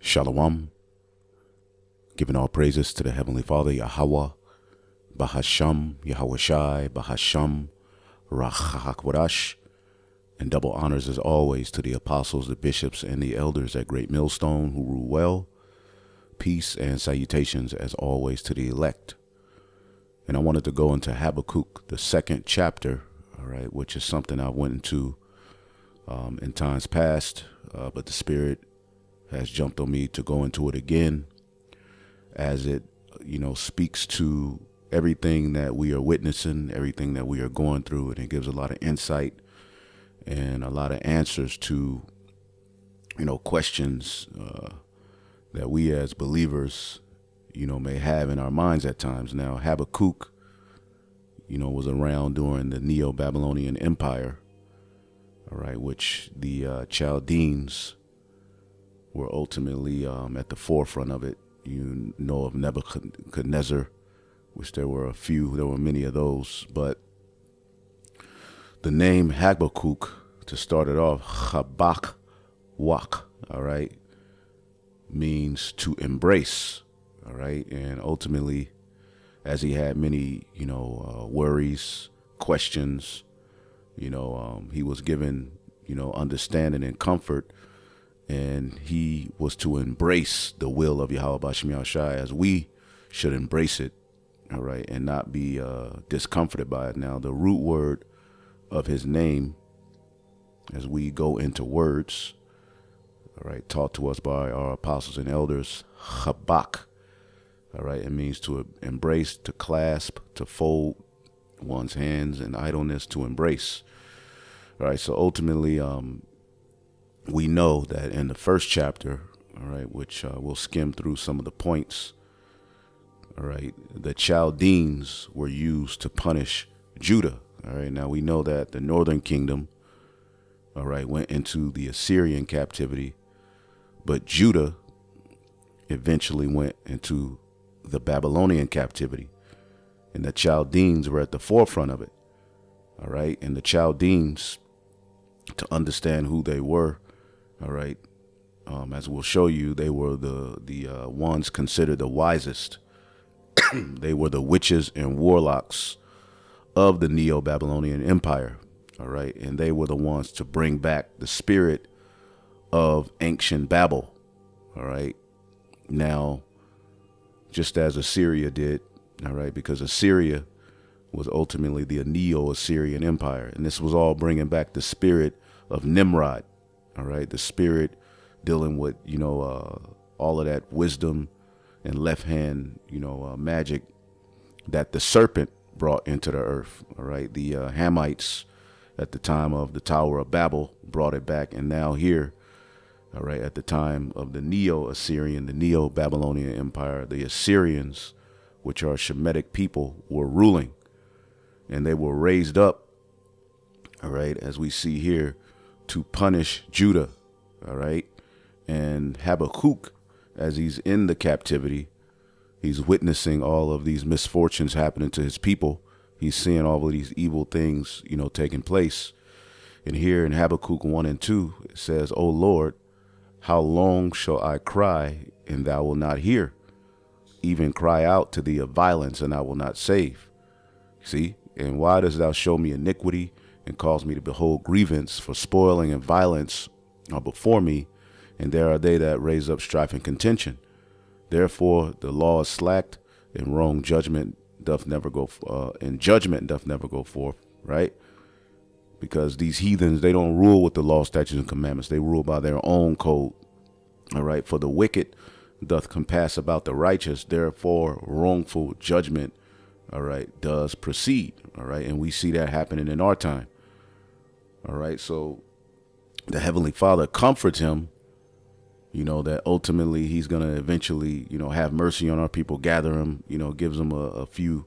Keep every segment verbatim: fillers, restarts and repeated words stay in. Shalom, giving all praises to the Heavenly Father, Yahawah, Bahasham, Yahawa Shai, Bahasham, Rach HaHachbarash, and double honors as always to the apostles, the bishops, and the elders at Great Millstone who rule well. Peace and salutations as always to the elect. And I wanted to go into Habakkuk, the second chapter, all right, which is something I went into um, in times past, uh, but the Spirit has jumped on me to go into it again, as it, you know, speaks to everything that we are witnessing, everything that we are going through, and it gives a lot of insight and a lot of answers to, you know, questions uh, that we as believers, you know, may have in our minds at times. Now, Habakkuk, you know, was around during the Neo-Babylonian Empire, all right, which the uh, Chaldeans were ultimately um, at the forefront of it. You know of Nebuchadnezzar, which there were a few, there were many of those, but the name Habakkuk, to start it off, Habakkuk, all right, means to embrace, all right, and ultimately, as he had many, you know, uh, worries, questions, you know, um, he was given, you know, understanding and comfort. And he was to embrace the will of Yahawa Shai as we should embrace it, all right, and not be uh, discomforted by it. Now, the root word of his name, as we go into words, all right, taught to us by our apostles and elders, Habak, all right, it means to embrace, to clasp, to fold one's hands in idleness, to embrace, all right. So ultimately, um, we know that in the first chapter, all right, which uh, we'll skim through some of the points, all right, the Chaldeans were used to punish Judah, all right. Now, we know that the northern kingdom, all right, went into the Assyrian captivity, but Judah eventually went into the Babylonian captivity, and the Chaldeans were at the forefront of it, all right. And the Chaldeans, to understand who they were, all right, um, as we'll show you, they were the the uh, ones considered the wisest. They were the witches and warlocks of the Neo-Babylonian Empire, all right, and they were the ones to bring back the spirit of ancient Babel, all right. Now, just as Assyria did, all right, because Assyria was ultimately the Neo-Assyrian Empire, and this was all bringing back the spirit of Nimrod, all right, the spirit dealing with, you know, uh, all of that wisdom and left hand, you know, uh, magic that the serpent brought into the earth, all right. The uh, Hamites at the time of the Tower of Babel brought it back, and now here, all right, at the time of the Neo-Assyrian, the Neo-Babylonian Empire, the Assyrians, which are Shemitic people, were ruling, and they were raised up, all right, as we see here, to punish Judah, all right. And Habakkuk, as he's in the captivity, he's witnessing all of these misfortunes happening to his people. He's seeing all of these evil things, you know, taking place. And here in Habakkuk one and two, it says, "O Lord, how long shall I cry, and thou wilt not hear? Even cry out to thee of violence, and I will not save. See, and why dost thou show me iniquity and cause me to behold grievance? For spoiling and violence are before me, and there are they that raise up strife and contention. Therefore the law is slacked, and wrong judgment doth never go, uh, and judgment doth never go forth," right? Because these heathens, they don't rule with the law, statutes, and commandments. They rule by their own code, all right? "For the wicked doth compass about the righteous, therefore wrongful judgment," all right, "does proceed," all right, and we see that happening in our time, all right. So the Heavenly Father comforts him, you know, that ultimately he's going to eventually, you know, have mercy on our people, gather him, you know, gives him a, a few,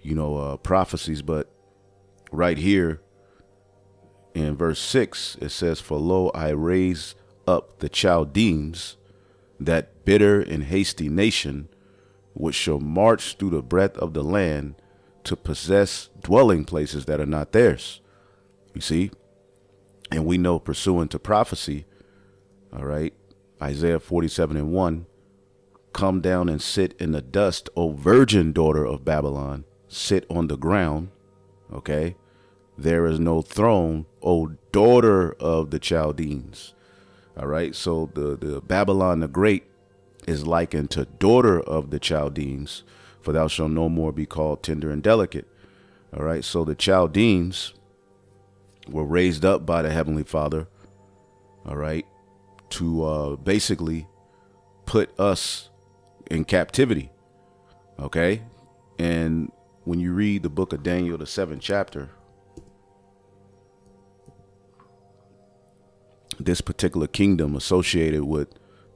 you know, uh, prophecies, but right here in verse six, it says, "For lo, I raise up the Chaldeans, that bitter and hasty nation, which shall march through the breadth of the land to possess dwelling places that are not theirs." You see? And we know, pursuant to prophecy, all right, Isaiah forty-seven and one, "Come down and sit in the dust, O virgin daughter of Babylon, sit on the ground." Okay. "There is no throne, O daughter of the Chaldeans." All right. So the, the Babylon the Great is likened to daughter of the Chaldeans, for thou shalt no more be called tender and delicate. All right. So the Chaldeans were raised up by the Heavenly Father, all right, to uh, basically put us in captivity, okay? And when you read the book of Daniel, the seventh chapter, this particular kingdom associated with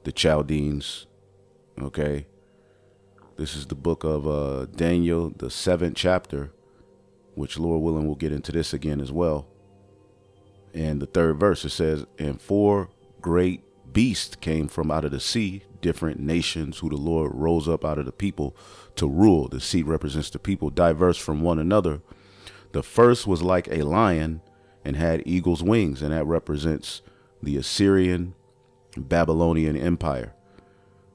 the Chaldeans, okay? This is the book of uh, Daniel, the seventh chapter, which, Lord willing, we'll get into this again as well. And the third verse, it says, "And four great beasts came from out of the sea, different nations, who the Lord rose up out of the people to rule." The sea represents the people, "diverse from one another. The first was like a lion and had eagle's wings," and that represents the Assyrian Babylonian Empire.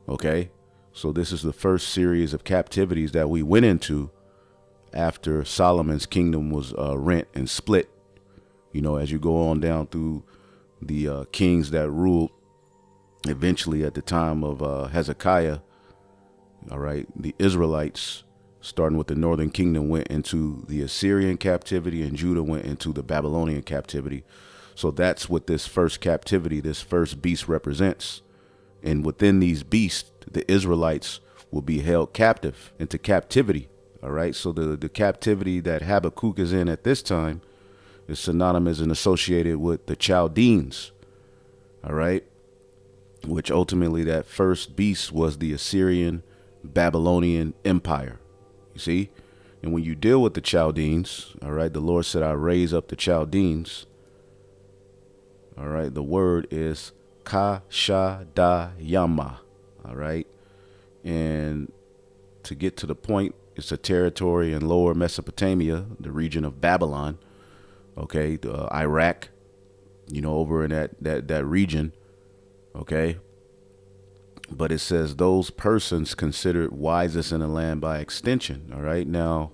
Okay, so this is the first series of captivities that we went into after Solomon's kingdom was uh, rent and split. You know, as you go on down through the uh, kings that ruled eventually at the time of uh, Hezekiah, all right, the Israelites, starting with the northern kingdom, went into the Assyrian captivity, and Judah went into the Babylonian captivity. So that's what this first captivity, this first beast represents. And within these beasts, the Israelites will be held captive into captivity. All right. So the, the captivity that Habakkuk is in at this time is synonymous and associated with the Chaldeans, all right, which ultimately that first beast was the Assyrian Babylonian Empire, you see? And when you deal with the Chaldeans, all right, the Lord said, "I raise up the Chaldeans," all right, the word is kashadayama, all right, and to get to the point, it's a territory in lower Mesopotamia, the region of Babylon, okay, uh, Iraq, you know, over in that, that, that region, okay? But it says those persons considered wisest in the land by extension, all right? Now,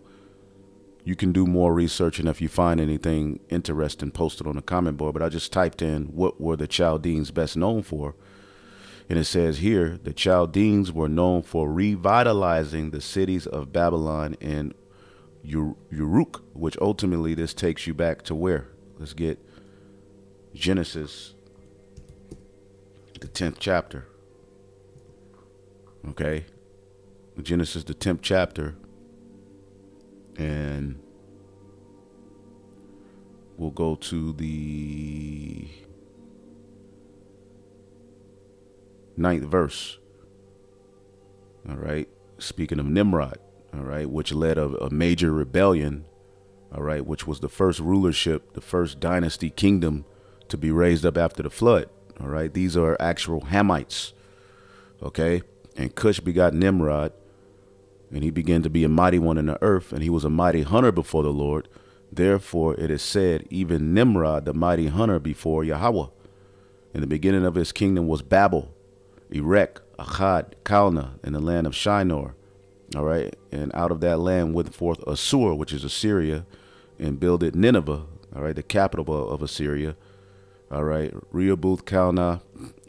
you can do more research, and if you find anything interesting, post it on the comment board, but I just typed in, what were the Chaldeans best known for? And it says here, the Chaldeans were known for revitalizing the cities of Babylon and Uruk, which ultimately this takes you back to where? Let's get Genesis, the tenth chapter. Okay, Genesis, the tenth chapter, and we'll go to the ninth verse. All right, speaking of Nimrod. All right, which led a, a major rebellion, all right, which was the first rulership, the first dynasty kingdom to be raised up after the flood. All right, these are actual Hamites. Okay, and Cush begot Nimrod, and he began to be a mighty one in the earth, and he was a mighty hunter before the Lord. Therefore, it is said, even Nimrod, the mighty hunter before Yahweh. And the beginning of his kingdom was Babel, Erech, Akkad, Kalna, in the land of Shinar. All right. And out of that land went forth Assur, which is Assyria, and builded Nineveh. All right. The capital of Assyria. All right. Rehoboth, Kalna.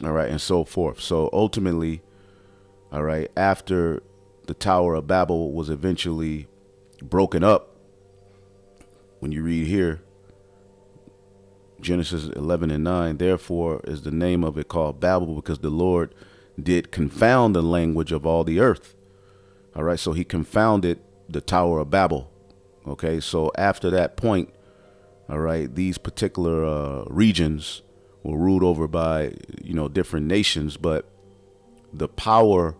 All right. And so forth. So ultimately, all right, after the Tower of Babel was eventually broken up, when you read here, Genesis eleven and nine, therefore is the name of it called Babel, because the Lord did confound the language of all the earth. All right, so he confounded the Tower of Babel. Okay, so after that point, all right, these particular uh, regions were ruled over by, you know, different nations, but the power,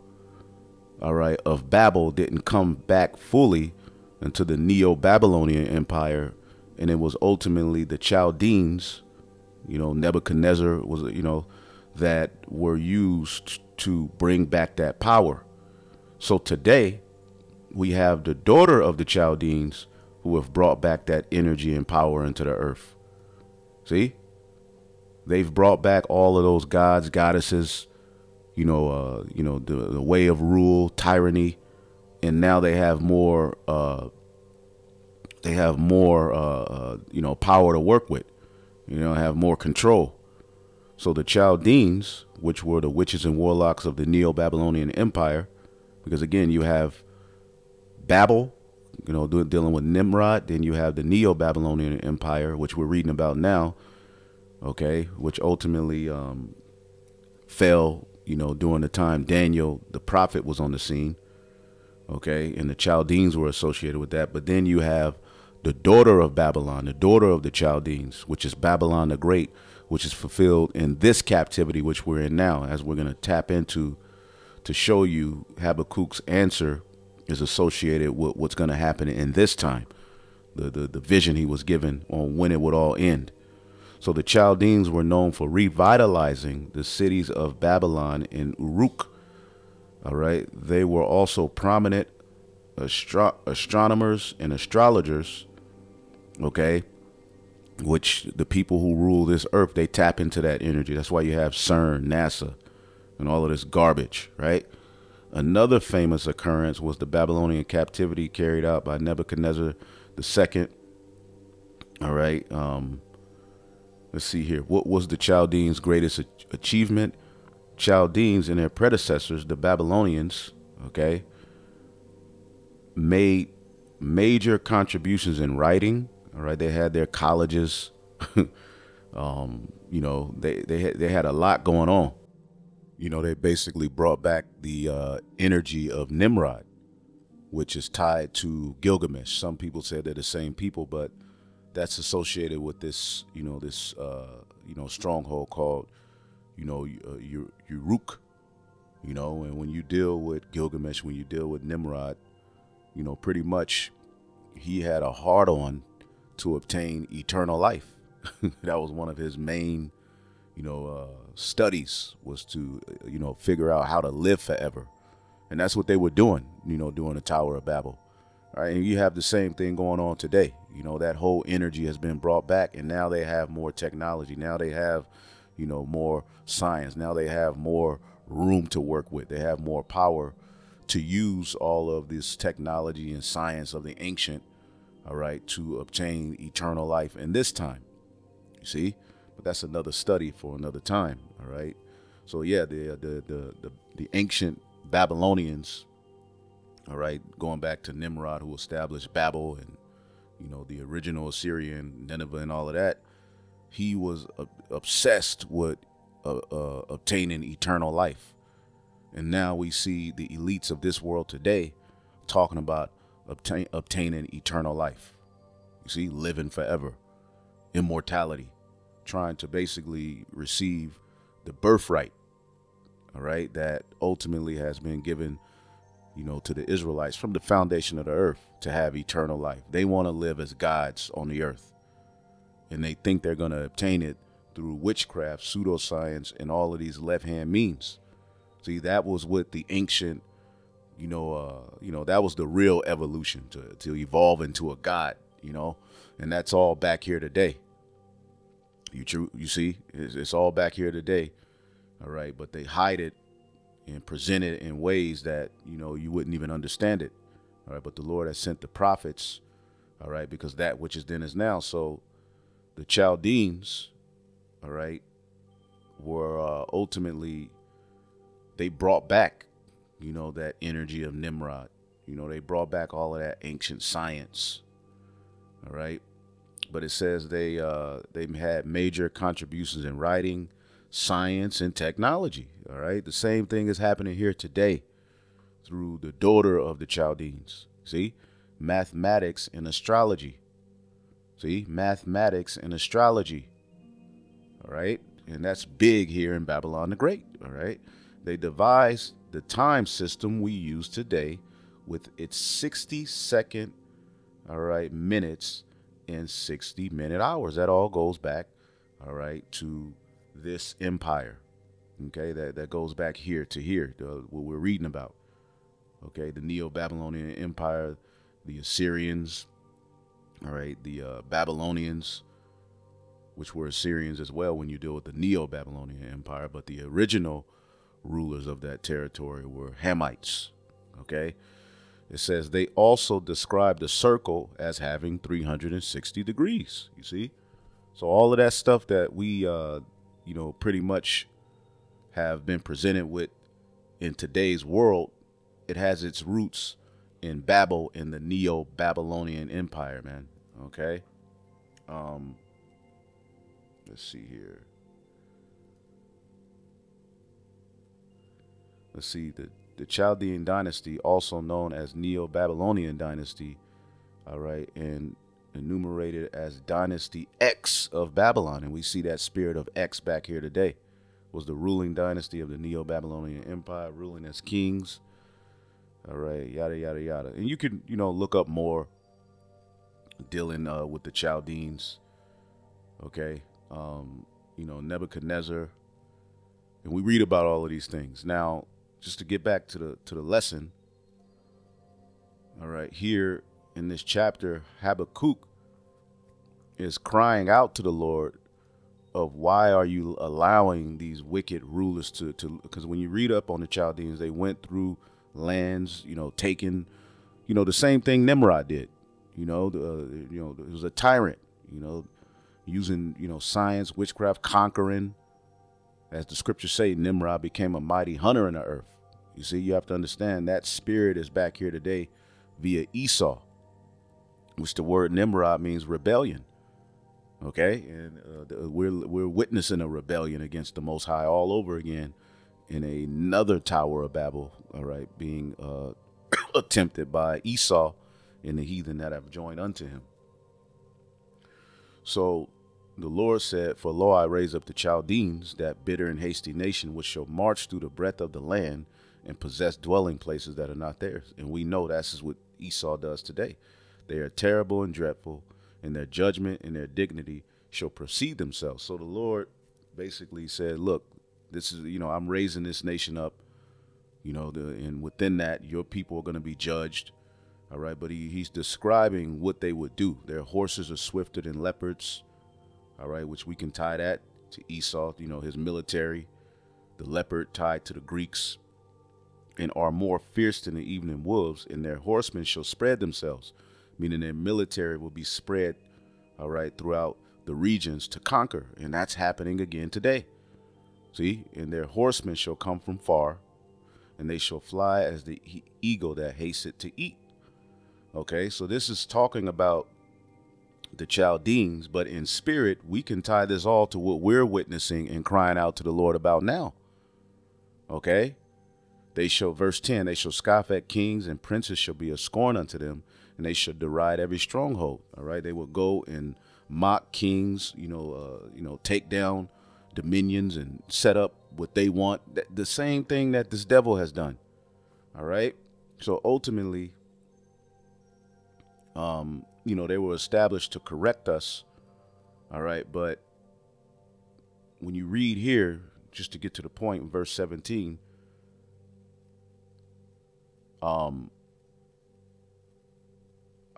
all right, of Babel didn't come back fully until the Neo-Babylonian Empire and it was ultimately the Chaldeans, you know, Nebuchadnezzar was, you know, that were used to bring back that power. So today we have the daughter of the Chaldeans who have brought back that energy and power into the earth. See, they've brought back all of those gods, goddesses, you know, uh, you know, the, the way of rule, tyranny. And now they have more, uh, they have more, uh, you know, power to work with, you know, have more control. So the Chaldeans, which were the witches and warlocks of the Neo-Babylonian Empire, because, again, you have Babel, you know, dealing with Nimrod. Then you have the Neo-Babylonian Empire, which we're reading about now. OK, which ultimately um, fell, you know, during the time Daniel, the prophet, was on the scene. OK, and the Chaldeans were associated with that. But then you have the daughter of Babylon, the daughter of the Chaldeans, which is Babylon the Great, which is fulfilled in this captivity, which we're in now, as we're going to tap into to show you Habakkuk's answer is associated with what's going to happen in this time. The, the, the vision he was given on when it would all end. So the Chaldeans were known for revitalizing the cities of Babylon and Uruk. All right. They were also prominent astro astronomers and astrologers. OK, which the people who rule this earth, they tap into that energy. That's why you have CERN, NASA, and all of this garbage. Right. Another famous occurrence was the Babylonian captivity carried out by Nebuchadnezzar the second. All right. Um, Let's see here. What was the Chaldeans' greatest achievement? Chaldeans and their predecessors, the Babylonians, okay, made major contributions in writing. All right, they had their colleges. um, you know, they they had, they had a lot going on. You know, they basically brought back the uh, energy of Nimrod, which is tied to Gilgamesh. Some people say they're the same people, but that's associated with this, you know, this, uh, you know, stronghold called, you know, uh, Uruk, you know, and when you deal with Gilgamesh, when you deal with Nimrod, you know, pretty much he had a hard on to obtain eternal life. That was one of his main, you know, uh, studies, was to, you know, figure out how to live forever. And that's what they were doing, you know, during the Tower of Babel. All right, and you have the same thing going on today. You know, that whole energy has been brought back, and now they have more technology. Now they have, you know, more science. Now they have more room to work with. They have more power to use all of this technology and science of the ancient, all right, to obtain eternal life in this time. You see, but that's another study for another time. All right. So, yeah, the the the the, the ancient Babylonians, all right, going back to Nimrod, who established Babel and, you know, the original Assyria and Nineveh and all of that, he was uh, obsessed with uh, uh, obtaining eternal life. And now we see the elites of this world today talking about obtain, obtaining eternal life. You see, living forever, immortality, trying to basically receive the birthright, all right, that ultimately has been given, you know, to the Israelites from the foundation of the earth, to have eternal life. They want to live as gods on the earth, and they think they're going to obtain it through witchcraft, pseudoscience, and all of these left-hand means. See, that was what the ancient, you know, uh, you know, that was the real evolution, to, to evolve into a god, you know, and that's all back here today. You true, you see, it's, it's all back here today. All right, but they hide it and present it in ways that, you know, you wouldn't even understand it. All right. But the Lord has sent the prophets. All right. Because that which is then is now. So the Chaldeans, all right, were uh, ultimately, they brought back, you know, that energy of Nimrod. You know, they brought back all of that ancient science. All right. But it says they uh, they had major contributions in writing, science, and technology. All right. The same thing is happening here today through the daughter of the Chaldeans. See, mathematics and astrology. See, mathematics and astrology. All right. And that's big here in Babylon the Great. All right. They devised the time system we use today with its sixty second. All right. Minutes one hundred sixty minute hours. That all goes back, all right, to this empire. Okay, that, that goes back here to here, the, what we're reading about. Okay, the Neo-Babylonian Empire, the Assyrians, all right, the uh, Babylonians, which were Assyrians as well when you deal with the Neo-Babylonian Empire, but the original rulers of that territory were Hamites, okay? It says they also describe the circle as having three hundred sixty degrees, you see? So all of that stuff that we, uh, you know, pretty much have been presented with in today's world, it has its roots in Babel, in the Neo-Babylonian Empire, man, okay? Um, let's see here. Let's see, the, the Chaldean dynasty, also known as Neo-Babylonian dynasty, all right, and enumerated as Dynasty X of Babylon. And we see that spirit of X back here today, was the ruling dynasty of the Neo-Babylonian Empire, ruling as kings, all right, yada, yada, yada. And you can, you know, look up more dealing uh, with the Chaldeans, okay, um, you know, Nebuchadnezzar, and we read about all of these things. Now, just to get back to the to the lesson, all right, here in this chapter, Habakkuk is crying out to the Lord of why are you allowing these wicked rulers to, to because when you read up on the Chaldeans, they went through lands, you know, taking, you know, the same thing Nimrod did, you know, the, uh, you know, it was a tyrant, you know, using, you know, science, witchcraft, conquering. As the scriptures say, Nimrod became a mighty hunter in the earth. You see, you have to understand that spirit is back here today via Esau, which the word Nimrod means rebellion. Okay, and uh, we're we're witnessing a rebellion against the Most High all over again in another Tower of Babel. All right, being uh, attempted by Esau and the heathen that have joined unto him. So the Lord said, for lo, I raise up the Chaldeans, that bitter and hasty nation, which shall march through the breadth of the land and possess dwelling places that are not theirs. And we know that's what Esau does today. They are terrible and dreadful, and their judgment and their dignity shall precede themselves. So the Lord basically said, look, this is, you know, I'm raising this nation up, you know, the, and within that, your people are going to be judged. All right. But he, he's describing what they would do. Their horses are swifter than leopards. All right, which we can tie that to Esau, you know, his military, the leopard tied to the Greeks, and are more fierce than the evening wolves, and their horsemen shall spread themselves, meaning their military will be spread, all right, throughout the regions to conquer. And that's happening again today. See, and their horsemen shall come from far, and they shall fly as the eagle that hasteth to eat. Okay, so this is talking about the Chaldeans, but in spirit, we can tie this all to what we're witnessing and crying out to the Lord about now. Okay, they shall, verse ten, they shall scoff at kings, and princes shall be a scorn unto them, and they shall deride every stronghold. All right, they will go and mock kings, you know, uh, you know, take down dominions and set up what they want. The same thing that this devil has done. All right, so ultimately, um, you know, they were established to correct us. All right. But when you read here, just to get to the point in verse seventeen, um,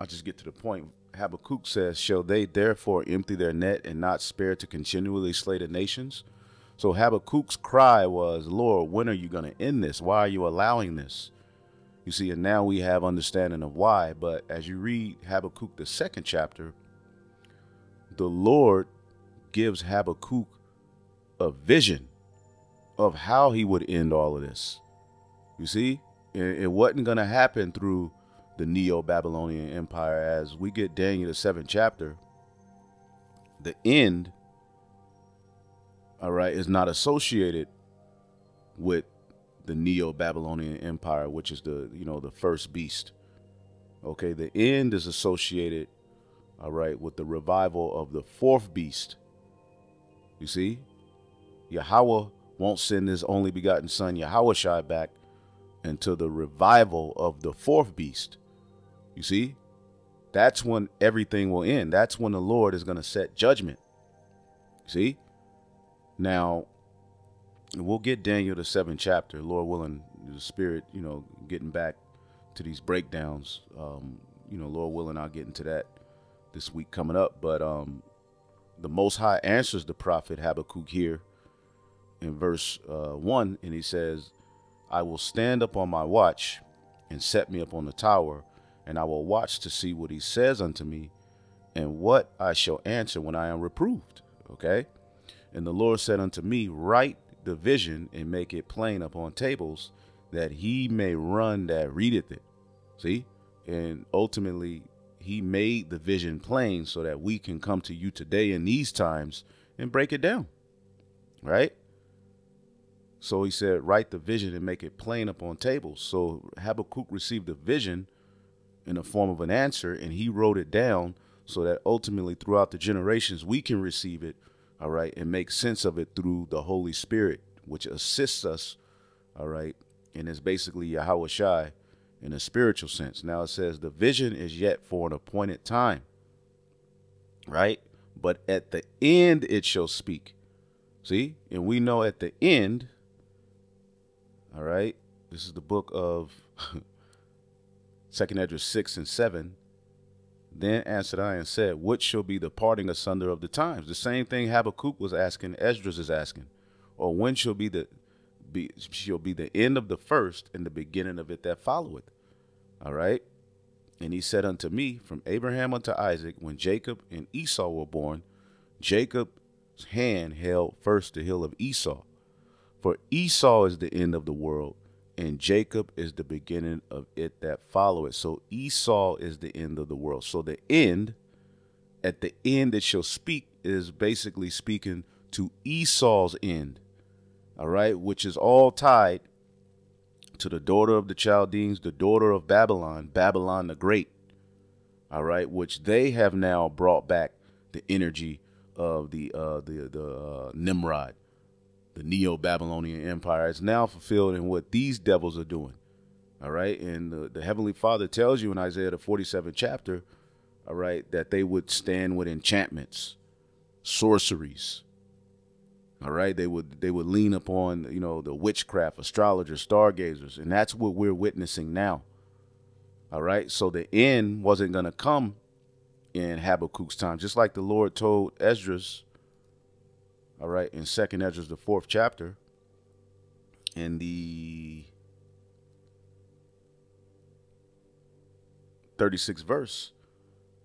I'll just get to the point. Habakkuk says, shall they therefore empty their net and not spare to continually slay the nations? So Habakkuk's cry was, Lord, when are you going to end this? Why are you allowing this? You see, and now we have understanding of why. But as you read Habakkuk, the second chapter, the Lord gives Habakkuk a vision of how he would end all of this. You see, it, it wasn't going to happen through the Neo-Babylonian Empire. As we get Daniel, the seventh chapter, the end, all right, is not associated with the Neo-Babylonian Empire, which is the, you know, the first beast. Okay, the end is associated, all right, with the revival of the fourth beast. You see, Yahawah won't send his only begotten son, Yahawa Shai, back until the revival of the fourth beast. You see, That's when everything will end. That's when the Lord is going to set judgment. See? Now, we'll get Daniel the seventh chapter, Lord willing, the Spirit, you know, getting back to these breakdowns. Um, you know, Lord willing, I'll get into that this week coming up. But um, the Most High answers the prophet Habakkuk here in verse uh, one, and he says, I will stand up on my watch and set me up on the tower, and I will watch to see what he says unto me and what I shall answer when I am reproved. Okay. And the Lord said unto me, write the vision and make it plain upon tables, that he may run that readeth it. See? And ultimately, he made the vision plain so that we can come to you today in these times and break it down. Right? So he said, write the vision and make it plain upon tables. So Habakkuk received a vision in the form of an answer, and he wrote it down so that ultimately throughout the generations we can receive it. All right. And make sense of it through the Holy Spirit, which assists us. All right. And it's basically Yahawa Shai in a spiritual sense. Now it says the vision is yet for an appointed time. Right. But at the end, it shall speak. See, and we know at the end. All right. This is the book of Second Esdras six and seven. Then answered I and said, what shall be the parting asunder of the times? The same thing Habakkuk was asking, Esdras is asking. Or when shall be the be shall be the end of the first and the beginning of it that followeth. All right. And he said unto me, from Abraham unto Isaac, when Jacob and Esau were born, Jacob's hand held first the hill of Esau. For Esau is the end of the world, and Jacob is the beginning of it that followeth. So Esau is the end of the world. So the end, at the end that shall speak, is basically speaking to Esau's end. All right. Which is all tied to the daughter of the Chaldeans, the daughter of Babylon, Babylon the Great. All right. Which they have now brought back the energy of the uh, the, the uh, Nimrod. The Neo-Babylonian Empire is now fulfilled in what these devils are doing. All right. And the, the Heavenly Father tells you in Isaiah, the forty-seventh chapter, all right, that they would stand with enchantments, sorceries. All right. They would they would lean upon, you know, the witchcraft, astrologers, stargazers. And that's what we're witnessing now. All right. So the end wasn't going to come in Habakkuk's time, just like the Lord told Esdras. All right. In Second Esdras, the fourth chapter, in the thirty-sixth verse,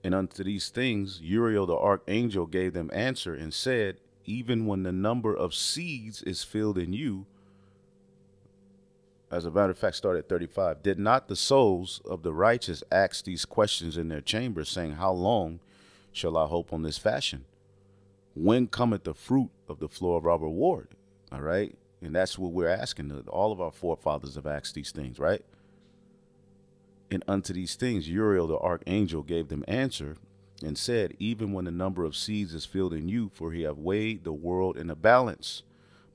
and unto these things Uriel the archangel gave them answer and said, even when the number of seeds is filled in you, as a matter of fact, start at thirty-five, did not the souls of the righteous ask these questions in their chambers, saying, how long shall I hope on this fashion? When cometh the fruit of the floor of our reward? All right. And that's what we're asking. All of our forefathers have asked these things, right? And unto these things Uriel the archangel gave them answer and said, even when the number of seeds is filled in you, for he have weighed the world in a balance.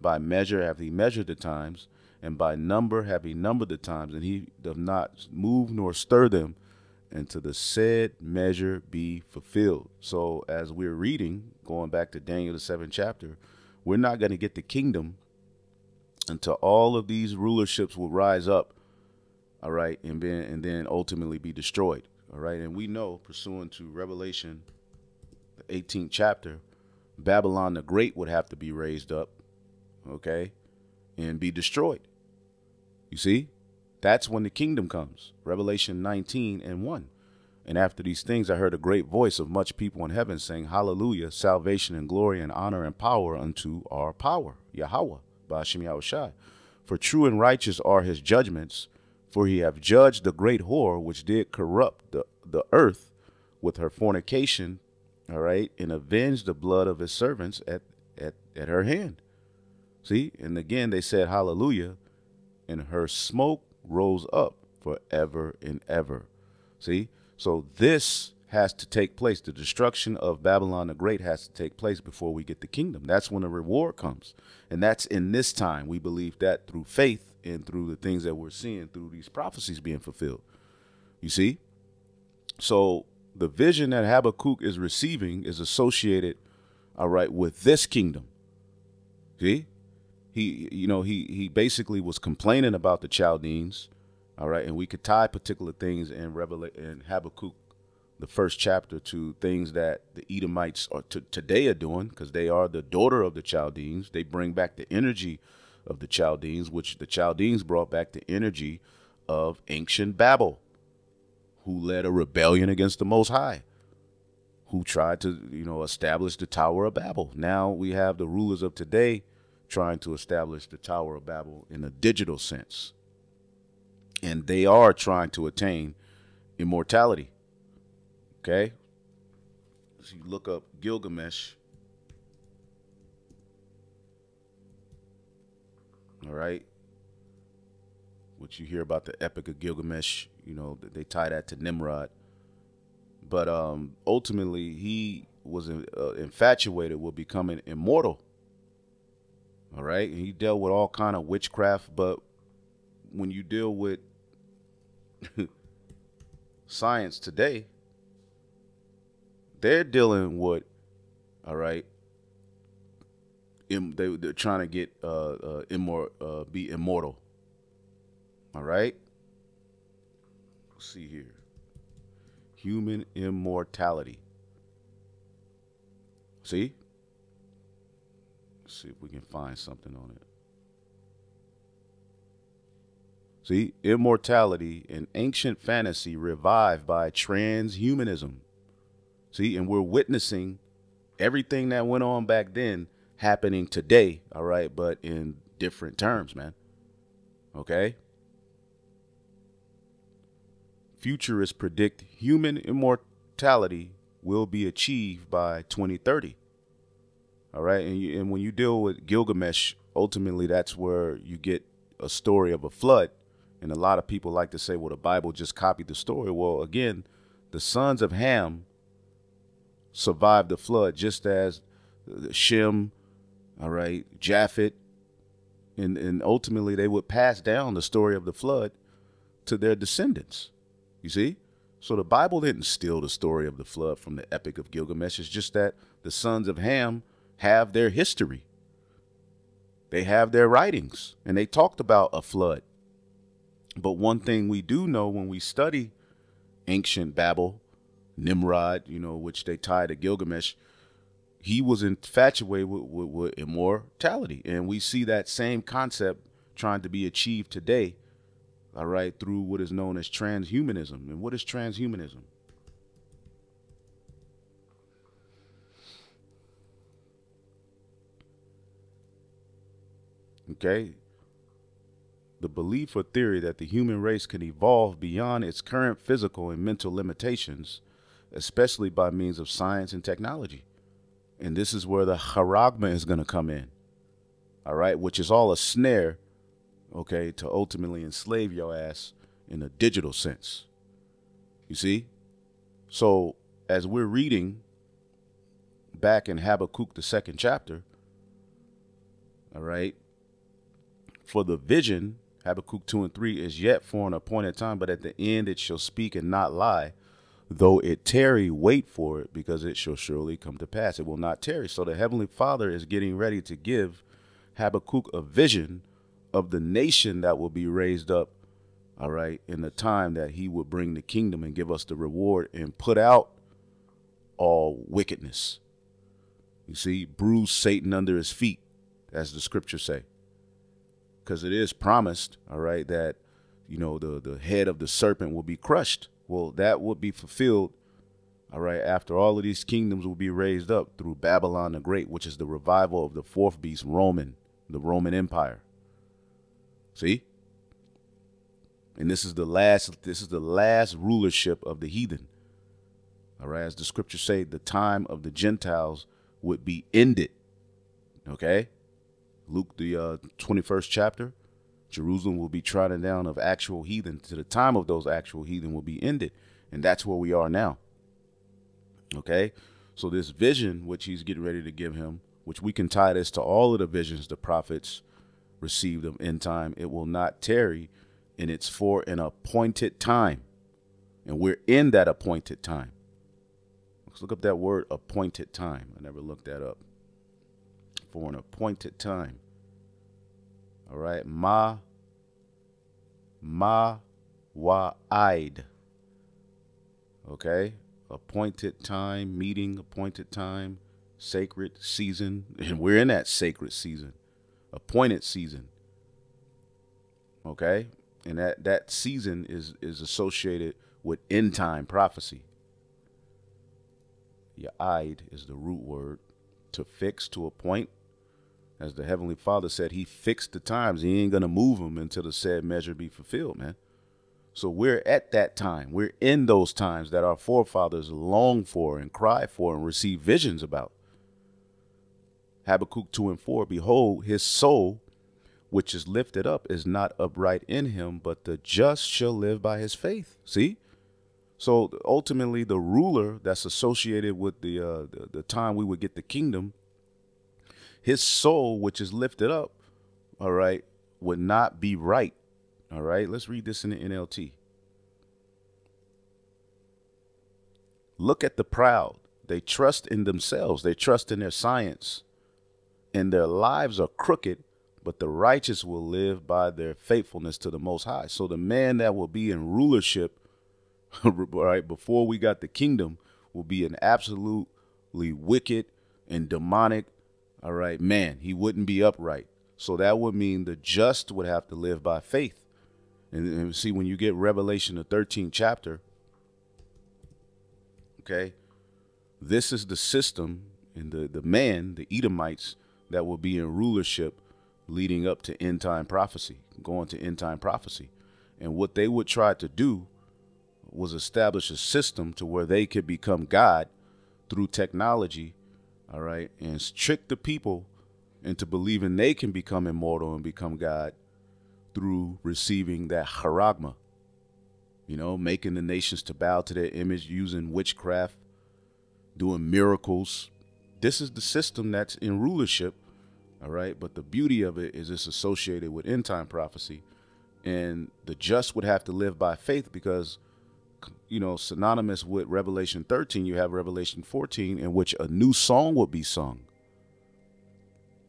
By measure have he measured the times, and by number have he numbered the times, and he doth not move nor stir them until the said measure be fulfilled. So as we're reading, going back to Daniel the seventh chapter, we're not going to get the kingdom until all of these rulerships will rise up. All right. And then and then ultimately be destroyed. All right. And we know, pursuant to Revelation, the eighteenth chapter, Babylon the Great would have to be raised up. OK. And be destroyed. You see? That's when the kingdom comes. Revelation nineteen and one. And after these things, I heard a great voice of much people in heaven saying, hallelujah, salvation and glory and honor and power unto our power, Yahawah, Ba'ashem Yahawa Shai. For true and righteous are his judgments, for he have judged the great whore, which did corrupt the, the earth with her fornication, all right, and avenged the blood of his servants at, at, at her hand. See, and again, they said, hallelujah, and her smoke rose up forever and ever. See, so this has to take place. The destruction of Babylon the Great has to take place before we get the kingdom. That's when the reward comes. And that's in this time. We believe that through faith and through the things that we're seeing through these prophecies being fulfilled. You see, so the vision that Habakkuk is receiving is associated, all right, with this kingdom. See, he, you know, he, he basically was complaining about the Chaldeans. All right. And we could tie particular things in Revelation and Habakkuk, the first chapter, to things that the Edomites are to, today are doing, because they are the daughter of the Chaldeans. They bring back the energy of the Chaldeans, which the Chaldeans brought back the energy of ancient Babel, who led a rebellion against the Most High, who tried to, you know, establish the Tower of Babel. Now we have the rulers of today trying to establish the Tower of Babel in a digital sense. And they are trying to attain immortality. Okay. So you look up Gilgamesh. All right. What you hear about the Epic of Gilgamesh, you know, they tie that to Nimrod. But um, ultimately, he was uh, infatuated with becoming immortal. All right. And he dealt with all kind of witchcraft. But when you deal with science today, they're dealing with, all right, Im they, they're trying to get uh, uh, immor uh, be immortal. All right. Let's see here. Human immortality. See? Let's see if we can find something on it. See, immortality in ancient fantasy revived by transhumanism. See, and we're witnessing everything that went on back then happening today. All right. But in different terms, man. Okay. Futurists predict human immortality will be achieved by twenty thirty. All right. And, you, and when you deal with Gilgamesh, ultimately, that's where you get a story of a flood. And a lot of people like to say, well, the Bible just copied the story. Well, again, the sons of Ham survived the flood, just as Shem, all right, Japhet. And, and ultimately, they would pass down the story of the flood to their descendants. You see, so the Bible didn't steal the story of the flood from the Epic of Gilgamesh. It's just that the sons of Ham have their history. They have their writings, and they talked about a flood. But one thing we do know when we study ancient Babel, Nimrod, you know, which they tie to Gilgamesh, he was infatuated with, with, with immortality. And we see that same concept trying to be achieved today. All right, through what is known as transhumanism. And what is transhumanism? Okay. The belief or theory that the human race can evolve beyond its current physical and mental limitations, especially by means of science and technology. And this is where the charagma is going to come in. All right, which is all a snare. OK, to ultimately enslave your ass in a digital sense. You see, so as we're reading back in Habakkuk, the second chapter. All right. For the vision, Habakkuk two and three, is yet for an appointed time, but at the end it shall speak and not lie, though it tarry, wait for it, because it shall surely come to pass. It will not tarry. So the Heavenly Father is getting ready to give Habakkuk a vision of the nation that will be raised up, all right, in the time that he would bring the kingdom and give us the reward and put out all wickedness. You see, bruise Satan under his feet, as the scriptures say, because it is promised, all right, that, you know, the, the head of the serpent will be crushed. Well, that would be fulfilled, all right, after all of these kingdoms will be raised up through Babylon the Great, which is the revival of the fourth beast, Roman, the Roman Empire. See, and this is the last this is the last rulership of the heathen. All right, as the scriptures say, the time of the Gentiles would be ended. OK, Luke, the uh, twenty-first chapter, Jerusalem will be trodden down of actual heathen to the time of those actual heathen will be ended. And that's where we are now. OK, so this vision which he's getting ready to give him, which we can tie this to all of the visions the prophets received them in time, it will not tarry, and it's for an appointed time, and we're in that appointed time. Let's look up that word, appointed time. I never looked that up. For an appointed time. All right. Ma. Ma. Wa'id. Okay. Appointed time, meeting, appointed time, sacred season. And we're in that sacred season. Appointed season. Okay. And that, that season is, is associated with end time prophecy. Ya'id is the root word, to fix, to appoint. As the Heavenly Father said, he fixed the times. He ain't going to move them until the said measure be fulfilled, man. So we're at that time. We're in those times that our forefathers longed for and cried for and received visions about. Habakkuk two and four, behold, his soul, which is lifted up, is not upright in him, but the just shall live by his faith. See? So ultimately, the ruler that's associated with the, uh, the, the time we would get the kingdom, his soul, which is lifted up, all right, would not be right. All right, let's read this in the N L T. Look at the proud. They trust in themselves. They trust in their science. And their lives are crooked, but the righteous will live by their faithfulness to the Most High. So the man that will be in rulership right before we got the kingdom will be an absolutely wicked and demonic, all right, man. He wouldn't be upright. So that would mean the just would have to live by faith. And, and see, when you get Revelation, the thirteenth chapter, okay, this is the system and the, the man, the Edomites, that will be in rulership leading up to end time prophecy, going to end time prophecy. And what they would try to do was establish a system to where they could become God through technology, all right, and trick the people into believing they can become immortal and become God through receiving that charagma, you know, making the nations to bow to their image, using witchcraft, doing miracles. This is the system that's in rulership, all right? But the beauty of it is it's associated with end-time prophecy, and the just would have to live by faith because, you know, synonymous with Revelation thirteen, you have Revelation fourteen, in which a new song would be sung.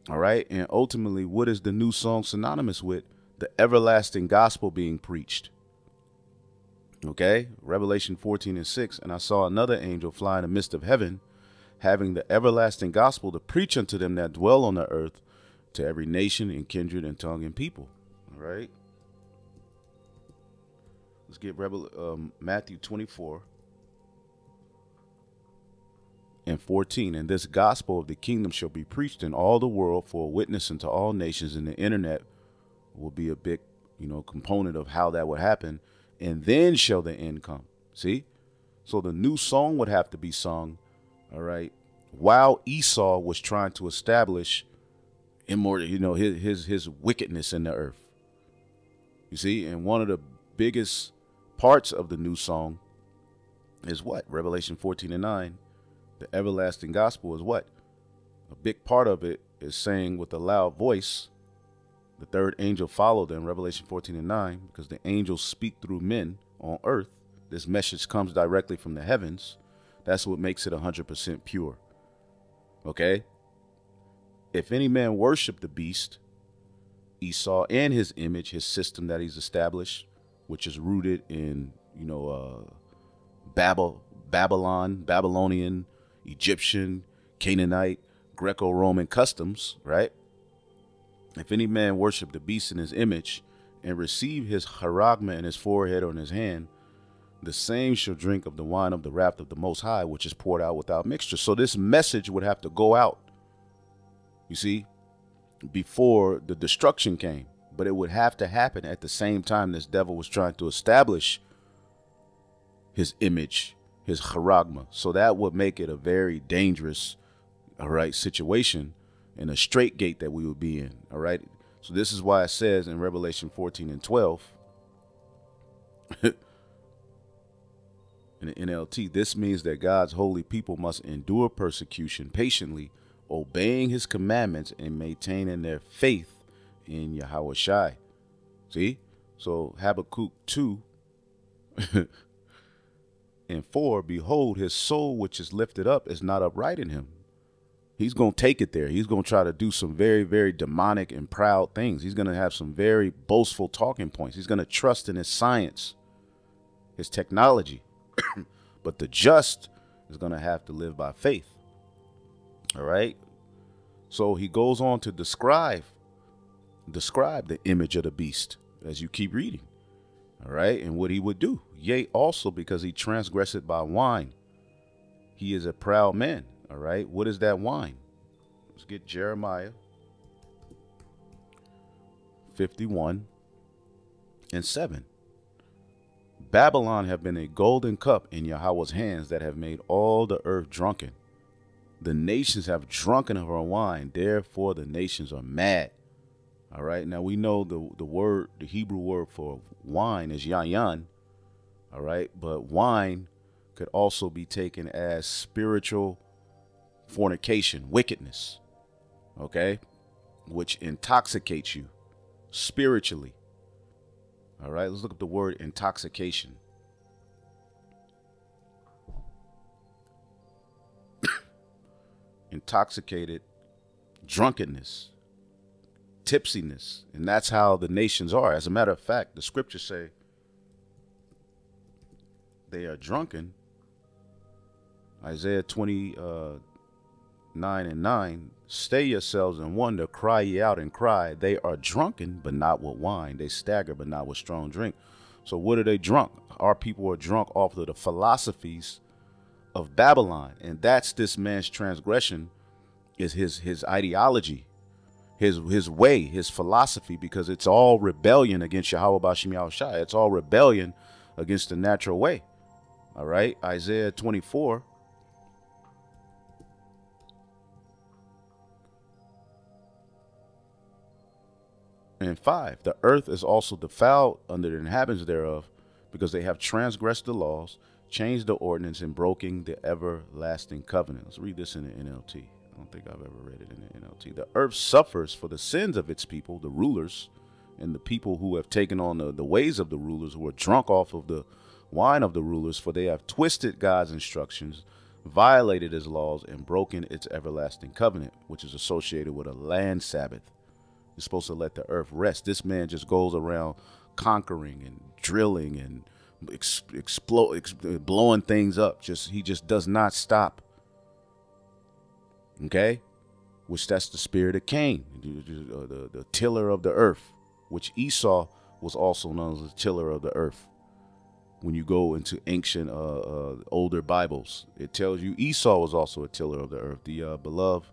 All right. And ultimately, what is the new song synonymous with? The everlasting gospel being preached. OK, Revelation fourteen and six. And I saw another angel fly in the midst of heaven, having the everlasting gospel to preach unto them that dwell on the earth, to every nation and kindred and tongue and people. All right. Let's get Revel um, Matthew twenty-four and fourteen. And this gospel of the kingdom shall be preached in all the world for a witness unto all nations. And the internet will be a big, you know, component of how that would happen. And then shall the end come. See? So the new song would have to be sung. All right. While Esau was trying to establish immortal, you know, his, his, his wickedness in the earth. You see? And one of the biggest parts of the new song is what? Revelation fourteen and nine. The everlasting gospel is what? A big part of it is saying with a loud voice, the third angel followed them, Revelation fourteen and nine, because the angels speak through men on earth. This message comes directly from the heavens. That's what makes it one hundred percent pure. Okay? If any man worship the beast, Esau, and his image, his system that he's established, which is rooted in, you know, uh, Babel, Babylon, Babylonian, Egyptian, Canaanite, Greco-Roman customs, right? If any man worship the beast in his image and receive his charagma in his forehead or in his hand, the same shall drink of the wine of the wrath of the Most High, which is poured out without mixture. So this message would have to go out, you see, before the destruction came. But it would have to happen at the same time this devil was trying to establish his image, his charagma. So that would make it a very dangerous, all right, situation and a straight gate that we would be in. All right. So this is why it says in Revelation fourteen and twelve, in the N L T, this means that God's holy people must endure persecution patiently, obeying his commandments and maintaining their faith in Yahawa Shai. See? So Habakkuk two and four, behold, his soul, which is lifted up, is not upright in him. He's going to take it there. He's going to try to do some very, very demonic and proud things. He's going to have some very boastful talking points. He's going to trust in his science, his technology. But the just is going to have to live by faith. All right. So he goes on to describe, describe the image of the beast as you keep reading. All right. And what he would do. Yea, also because he transgressed by wine. He is a proud man. All right. What is that wine? Let's get Jeremiah fifty-one and seven. Babylon have been a golden cup in Yahweh's hands that have made all the earth drunken. The nations have drunken of her wine. Therefore, the nations are mad. All right. Now, we know the, the word, the Hebrew word for wine is yayin. All right. But wine could also be taken as spiritual fornication, wickedness. OK, which intoxicates you spiritually. All right, let's look up the word intoxication. Intoxicated, drunkenness, tipsiness. And that's how the nations are. As a matter of fact, the scriptures say they are drunken. Isaiah twenty-nine and nine, stay yourselves and wonder, cry ye out and cry. They are drunken, but not with wine. They stagger, but not with strong drink. So what are they drunk? Our people are drunk off of the philosophies of Babylon. And that's this man's transgression, is his, his ideology, his, his way, his philosophy, because it's all rebellion against Yahawa Bashim Shai. It's all rebellion against the natural way. All right. Isaiah twenty-four. And five, the earth is also defiled under the inhabitants thereof, because they have transgressed the laws, changed the ordinance, and broken the everlasting covenant. Let's read this in the N L T. I don't think I've ever read it in the N L T. The earth suffers for the sins of its people, the rulers, and the people who have taken on the, the ways of the rulers, who are drunk off of the wine of the rulers, for they have twisted God's instructions, violated his laws, and broken its everlasting covenant, which is associated with a land Sabbath. You're supposed to let the earth rest. This man just goes around conquering and drilling and ex explode, ex blowing things up. Just he just does not stop. OK, which that's the spirit of Cain, the, the, the tiller of the earth, which Esau was also known as the tiller of the earth. When you go into ancient uh, uh, older Bibles, it tells you Esau was also a tiller of the earth. The uh, beloved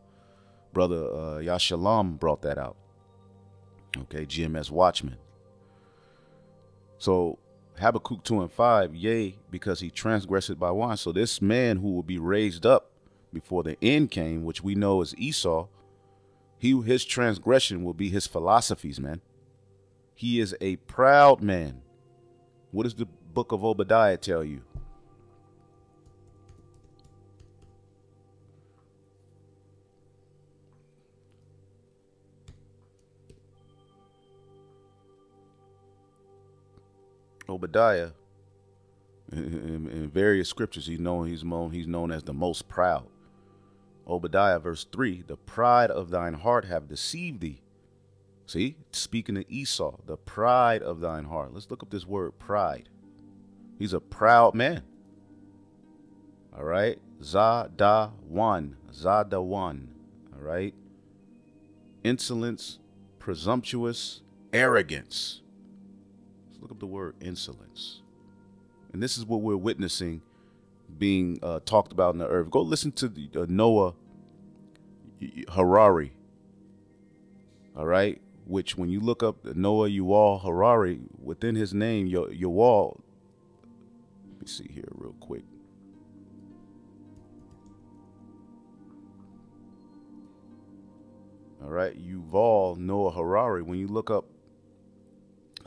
brother uh, Yashalom brought that out. Okay, G M S Watchman. So Habakkuk two and five, yea, because he transgressed by wine. So this man who will be raised up before the end came, which we know is Esau, he his transgression will be his philosophies, man. He is a proud man. What does the book of Obadiah tell you? Obadiah, in, in various scriptures, he's known, he's known, he's known as the most proud. Obadiah, verse three, the pride of thine heart have deceived thee. See, speaking to Esau, the pride of thine heart. Let's look up this word pride. He's a proud man. All right. Zadawan, Zadawan. All right. Insolence, presumptuous, arrogance. Look up the word insolence. And this is what we're witnessing being uh, talked about in the earth. Go listen to the, uh, Noah Harari. All right. Which when you look up Noah Yuval Harari, within his name, your Yuval. Let me see here real quick. All right. Yuval Noah Harari. When you look up.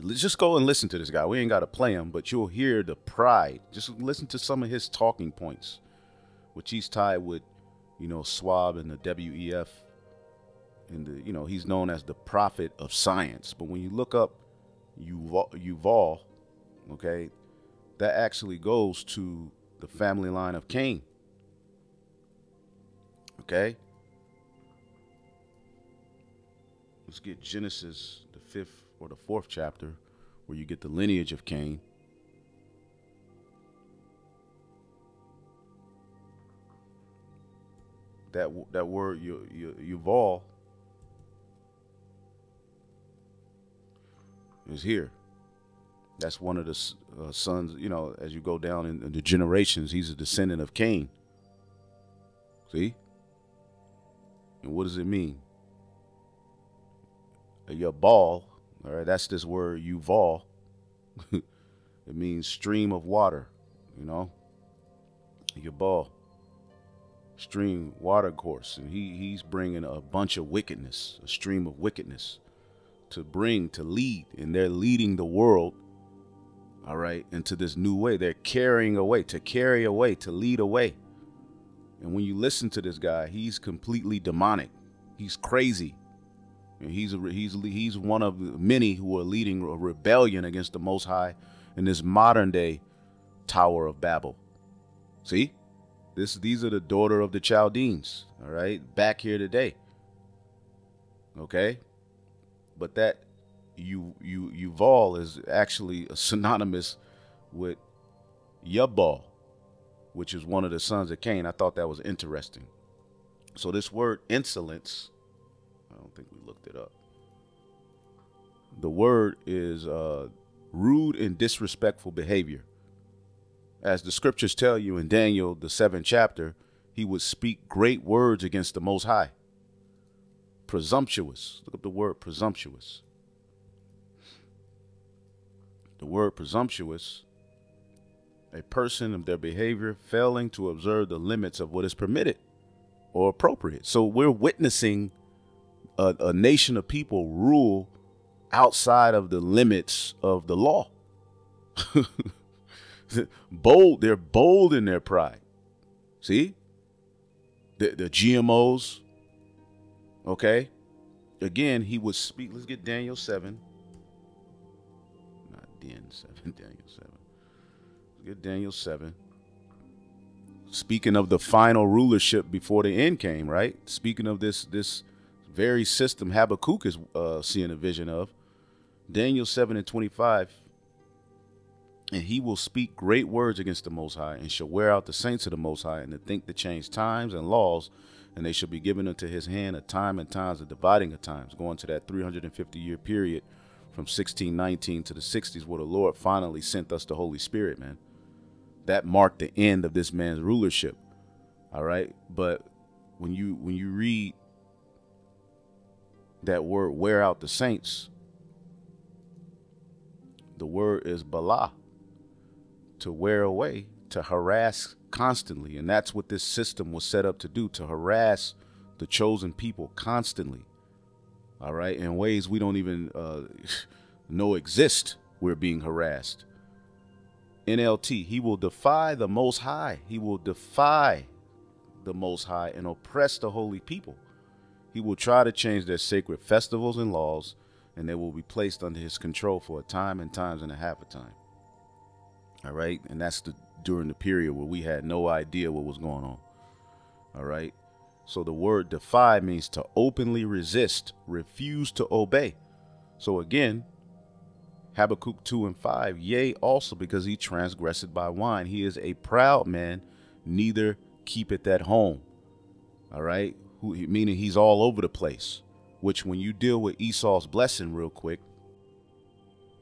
Let's just go and listen to this guy. We ain't got to play him, but you'll hear the pride. Just listen to some of his talking points, which he's tied with, you know, swab and the W E F. And, the, you know, he's known as the prophet of science. But when you look up Yuval, Yuval, okay, that actually goes to the family line of Cain. Okay. Let's get Genesis, the fifth or the fourth chapter, where you get the lineage of Cain. That that word you you Yuval is here. That's one of the uh, sons. You know, as you go down in, in the generations, he's a descendant of Cain. See? And what does it mean? Yabal, all right, that's this word Yuval. It means stream of water, you know. Yabal, stream, water course. And he he's bringing a bunch of wickedness, a stream of wickedness to bring, to lead. And they're leading the world, all right, into this new way. They're carrying away, to carry away, to lead away. And when you listen to this guy, he's completely demonic. He's crazy. And he's, he's, he's one of many who are leading a rebellion against the Most High in this modern day Tower of Babel. See, this, these are the daughter of the Chaldeans. All right. Back here today. OK, but that you you Yuval is actually synonymous with Yabal, which is one of the sons of Cain. I thought that was interesting. So this word insolence, I don't think we looked it up. The word is uh, rude and disrespectful behavior. As the scriptures tell you in Daniel, the seventh chapter, he would speak great words against the Most High. Presumptuous. Look up the word presumptuous. The word presumptuous, a person of their behavior failing to observe the limits of what is permitted or appropriate. So we're witnessing a, a nation of people rule outside of the limits of the law. Bold. They're bold in their pride. See, the, the G M Os. OK, again, he would speak. Let's get Daniel seven. Not Dan seven, Daniel seven. Let's get Daniel seven. Speaking of the final rulership before the end came, right? Speaking of this, this very system Habakkuk is uh, seeing a vision of. Daniel seven and twenty-five. And he will speak great words against the Most High, and shall wear out the saints of the Most High, and to think to change times and laws. And they shall be given unto his hand a time and times, a dividing of times, going to that three hundred fifty year period from sixteen nineteen to the sixties, where the Lord finally sent us the Holy Spirit, man. That marked the end of this man's rulership. All right. But when you when you read that word, wear out the saints, the word is bala, to wear away, to harass constantly. And that's what this system was set up to do, to harass the chosen people constantly. All right. In ways we don't even uh, know exist. We're being harassed. N L T. He will defy the Most High. He will defy the Most High and oppress the holy people. He will try to change their sacred festivals and laws, and they will be placed under his control for a time and times and a half a time. All right. And that's the during the period where we had no idea what was going on. All right. So the word defy means to openly resist, refuse to obey. So again, Habakkuk two and five, yea, also because he transgressed by wine, he is a proud man, neither keepeth at home. All right. Who, meaning he's all over the place, which when you deal with Esau's blessing real quick,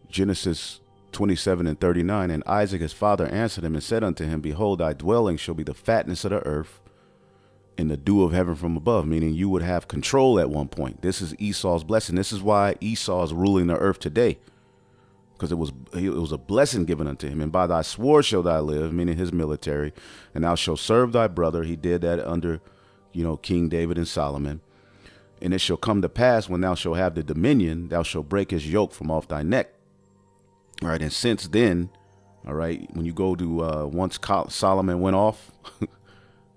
Genesis twenty-seven and thirty-nine, and Isaac his father answered him and said unto him, behold, thy dwelling shall be the fatness of the earth and the dew of heaven from above. Meaning you would have control at one point. This is Esau's blessing. This is why Esau is ruling the earth today, because it was it was a blessing given unto him. And by thy sword shall thy live, meaning his military, and thou shalt serve thy brother. He did that under, you know, King David and Solomon. And it shall come to pass, when thou shalt have the dominion, thou shalt break his yoke from off thy neck. All right. And since then, all right, when you go to uh, once Solomon went off,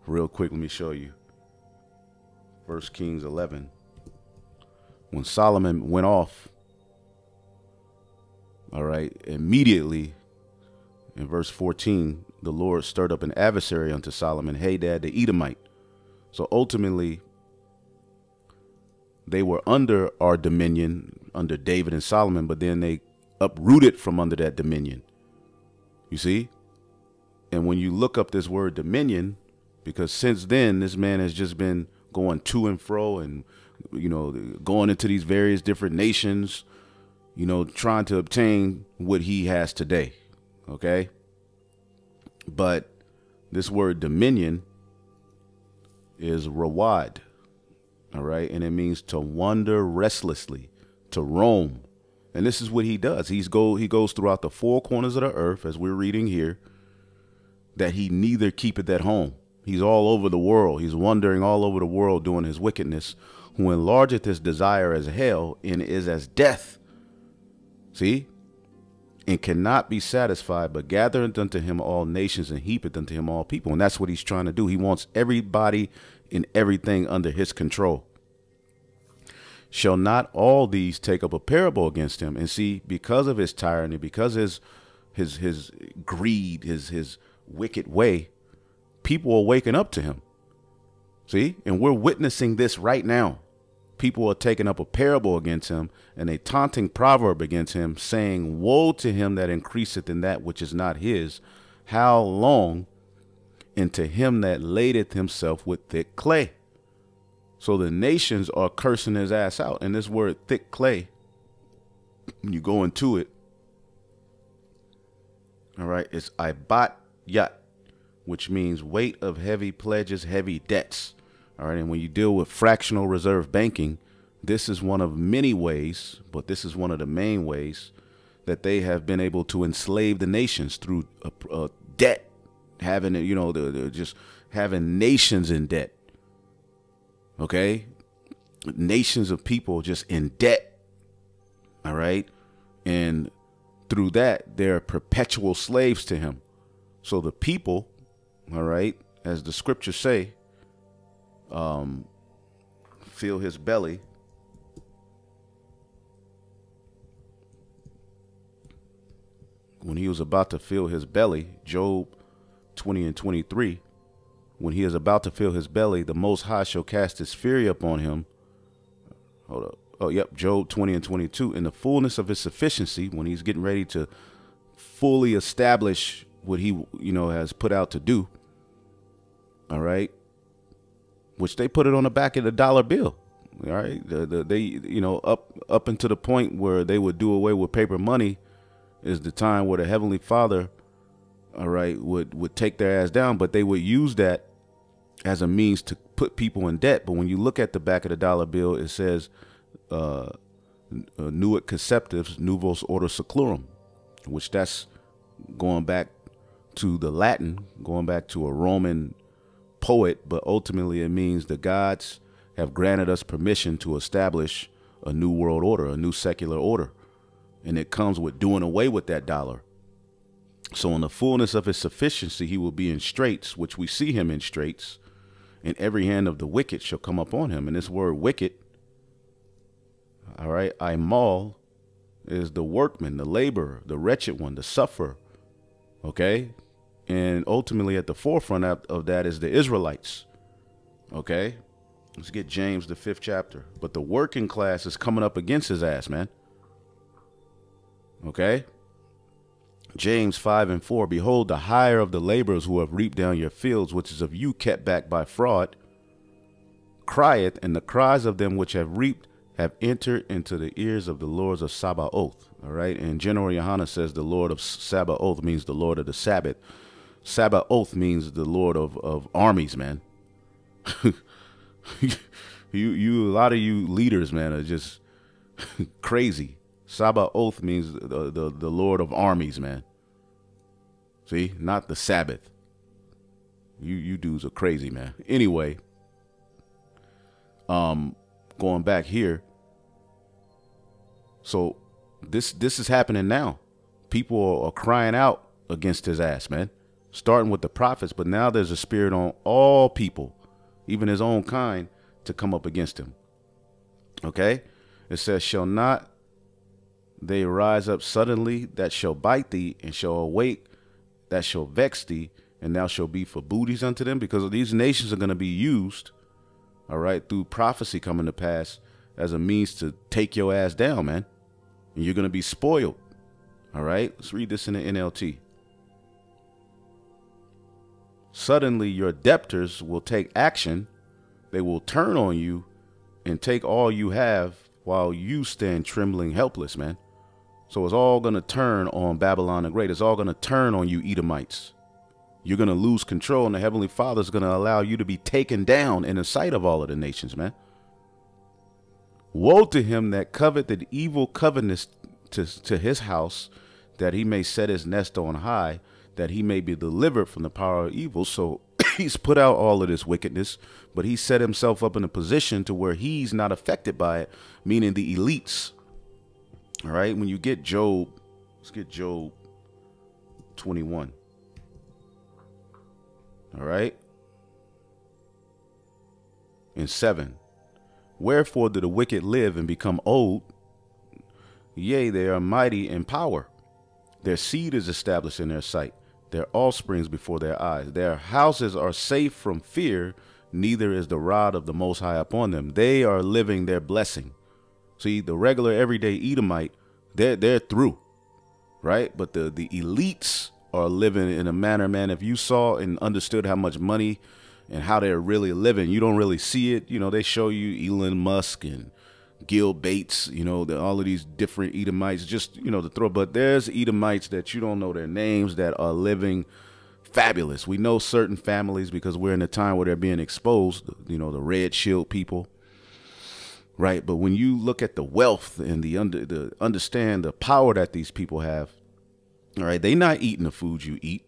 real quick, let me show you. First Kings eleven. When Solomon went off, all right, immediately In verse fourteen, the Lord stirred up an adversary unto Solomon, Hadad the Edomite. So ultimately, they were under our dominion, under David and Solomon, but then they uprooted from under that dominion. You see? And when you look up this word dominion, because since then, this man has just been going to and fro and, you know, going into these various different nations, you know, trying to obtain what he has today. OK. But this word dominion is rawad. All right. And it means to wander restlessly, to roam. And this is what he does. He's go he goes throughout the four corners of the earth, as we're reading here, that he neither keepeth at home. He's all over the world. He's wandering all over the world doing his wickedness, who enlargeth his desire as hell and is as death. See? And cannot be satisfied, but gathereth unto him all nations and heapeth unto him all people. And that's what he's trying to do. He wants everybody and everything under his control. Shall not all these take up a parable against him? And see, because of his tyranny, because his his his greed, his his wicked way, people are waking up to him. See, and we're witnessing this right now. People are taking up a parable against him and a taunting proverb against him, saying, woe to him that increaseth in that which is not his. How long? And to him that ladeth himself with thick clay. So the nations are cursing his ass out. And this word thick clay, when you go into it, all right, it's ibat yat, which means weight of heavy pledges, heavy debts. All right. And when you deal with fractional reserve banking, this is one of many ways, but this is one of the main ways that they have been able to enslave the nations through a, a debt, having, you know, the, the, just having nations in debt. OK, nations of people just in debt. All right. And through that, they're perpetual slaves to him. So the people. All right. As the scriptures say, Um, fill his belly when he was about to fill his belly. Job twenty and twenty-three, when he is about to fill his belly, the Most High shall cast his fury upon him. Hold up. Oh, yep. Job twenty and twenty-two, in the fullness of his sufficiency, when he's getting ready to fully establish what he, you know, has put out to do. All right. Which they put it on the back of the dollar bill. All right. The, the, they, you know, up up into the point where they would do away with paper money is the time where the Heavenly Father, all right, would, would take their ass down. But they would use that as a means to put people in debt. But when you look at the back of the dollar bill, it says, uh, nuot conceptus novos ordo seclorum, which that's going back to the Latin, going back to a Roman poet, but ultimately it means the gods have granted us permission to establish a new world order, a new secular order. And it comes with doing away with that dollar. So in the fullness of his sufficiency, he will be in straits, which we see him in straits, and every hand of the wicked shall come upon him. And this word wicked, all right, imal, is the workman, the laborer, the wretched one, the sufferer. Okay. And ultimately at the forefront of that is the Israelites. OK, let's get James, the fifth chapter. But the working class is coming up against his ass, man. OK, James five and four. Behold, the hire of the laborers who have reaped down your fields, which is of you kept back by fraud, crieth, and the cries of them which have reaped have entered into the ears of the lords of Sabaoth. All right. And General Yohanan says the Lord of Sabaoth means the Lord of the Sabbath. Sabaoth means the Lord of, of armies, man. you, you, a lot of you leaders, man, are just crazy. Sabaoth means the, the, the Lord of armies, man. See, not the Sabbath. You, you dudes are crazy, man. Anyway, um, going back here. So this, this is happening now. People are, are crying out against his ass, man. Starting with the prophets, but now there's a spirit on all people, even his own kind, to come up against him. Okay, it says, shall not they rise up suddenly that shall bite thee, and shall awake that shall vex thee, and thou shalt be for booties unto them. Because these nations are going to be used, all right, through prophecy coming to pass as a means to take your ass down, man. And you're going to be spoiled. All right, let's read this in the N L T. Suddenly your debtors will take action. They will turn on you and take all you have while you stand trembling helpless, man. So it's all going to turn on Babylon the Great. It's all going to turn on you Edomites. You're going to lose control, and the Heavenly Father is going to allow you to be taken down in the sight of all of the nations, man. Woe to him that coveted evil covetousness to, to his house, that he may set his nest on high, that he may be delivered from the power of evil. So he's put out all of this wickedness, but he set himself up in a position to where he's not affected by it, meaning the elites. All right, when you get Job, let's get Job twenty-one. All right. In seven, wherefore do the wicked live and become old? Yea, they are mighty in power. Their seed is established in their sight, their offsprings before their eyes. Their houses are safe from fear, neither is the rod of the Most High upon them. They are living their blessing. See, the regular everyday Edomite, they're, they're through, right? But the, the elites are living in a manner, man, if you saw and understood how much money and how they're really living, you don't really see it. You know, they show you Elon Musk and Gil Bates, you know, the, all of these different Edomites, just, you know, the throw. But there's Edomites that you don't know their names that are living fabulous. We know certain families because we're in a time where they're being exposed, you know, the Red Shield people. Right. But when you look at the wealth and the under the understand the power that these people have. All right. They not eating the food you eat.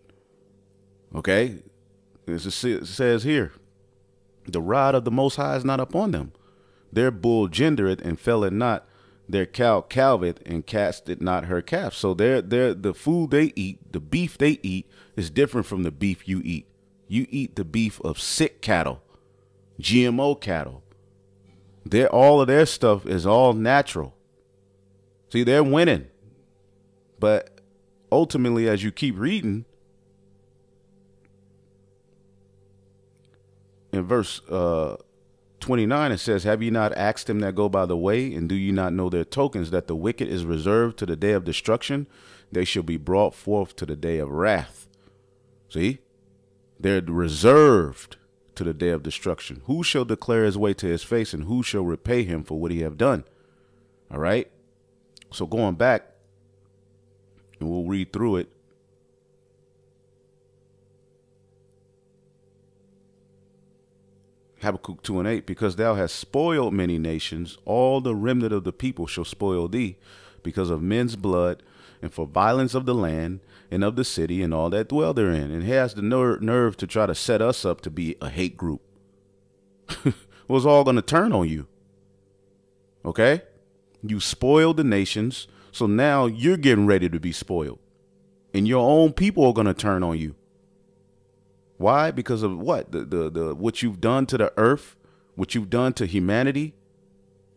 OK, as it says here, the rod of the Most High is not upon them. Their bull gendereth and fell it not, their cow calveth and cast it not her calf. So they're, they're, the food they eat, the beef they eat is different from the beef you eat. You eat the beef of sick cattle, G M O cattle. They're, all of their stuff is all natural. See, they're winning. But ultimately, as you keep reading, in verse... Uh, twenty-nine, it says, have ye not asked them that go by the way, and do you not know their tokens, that the wicked is reserved to the day of destruction? They shall be brought forth to the day of wrath. See, they're reserved to the day of destruction. Who shall declare his way to his face, and who shall repay him for what he have done? All right. So going back, and we'll read through it. Habakkuk two and eight, because thou hast spoiled many nations, all the remnant of the people shall spoil thee, because of men's blood, and for violence of the land, and of the city, and all that dwell therein. And he has the ner nerve to try to set us up to be a hate group. It was all going to turn on you. Okay? You spoiled the nations, so now you're getting ready to be spoiled. And your own people are going to turn on you. Why? Because of what? The, the, the, what you've done to the earth, what you've done to humanity,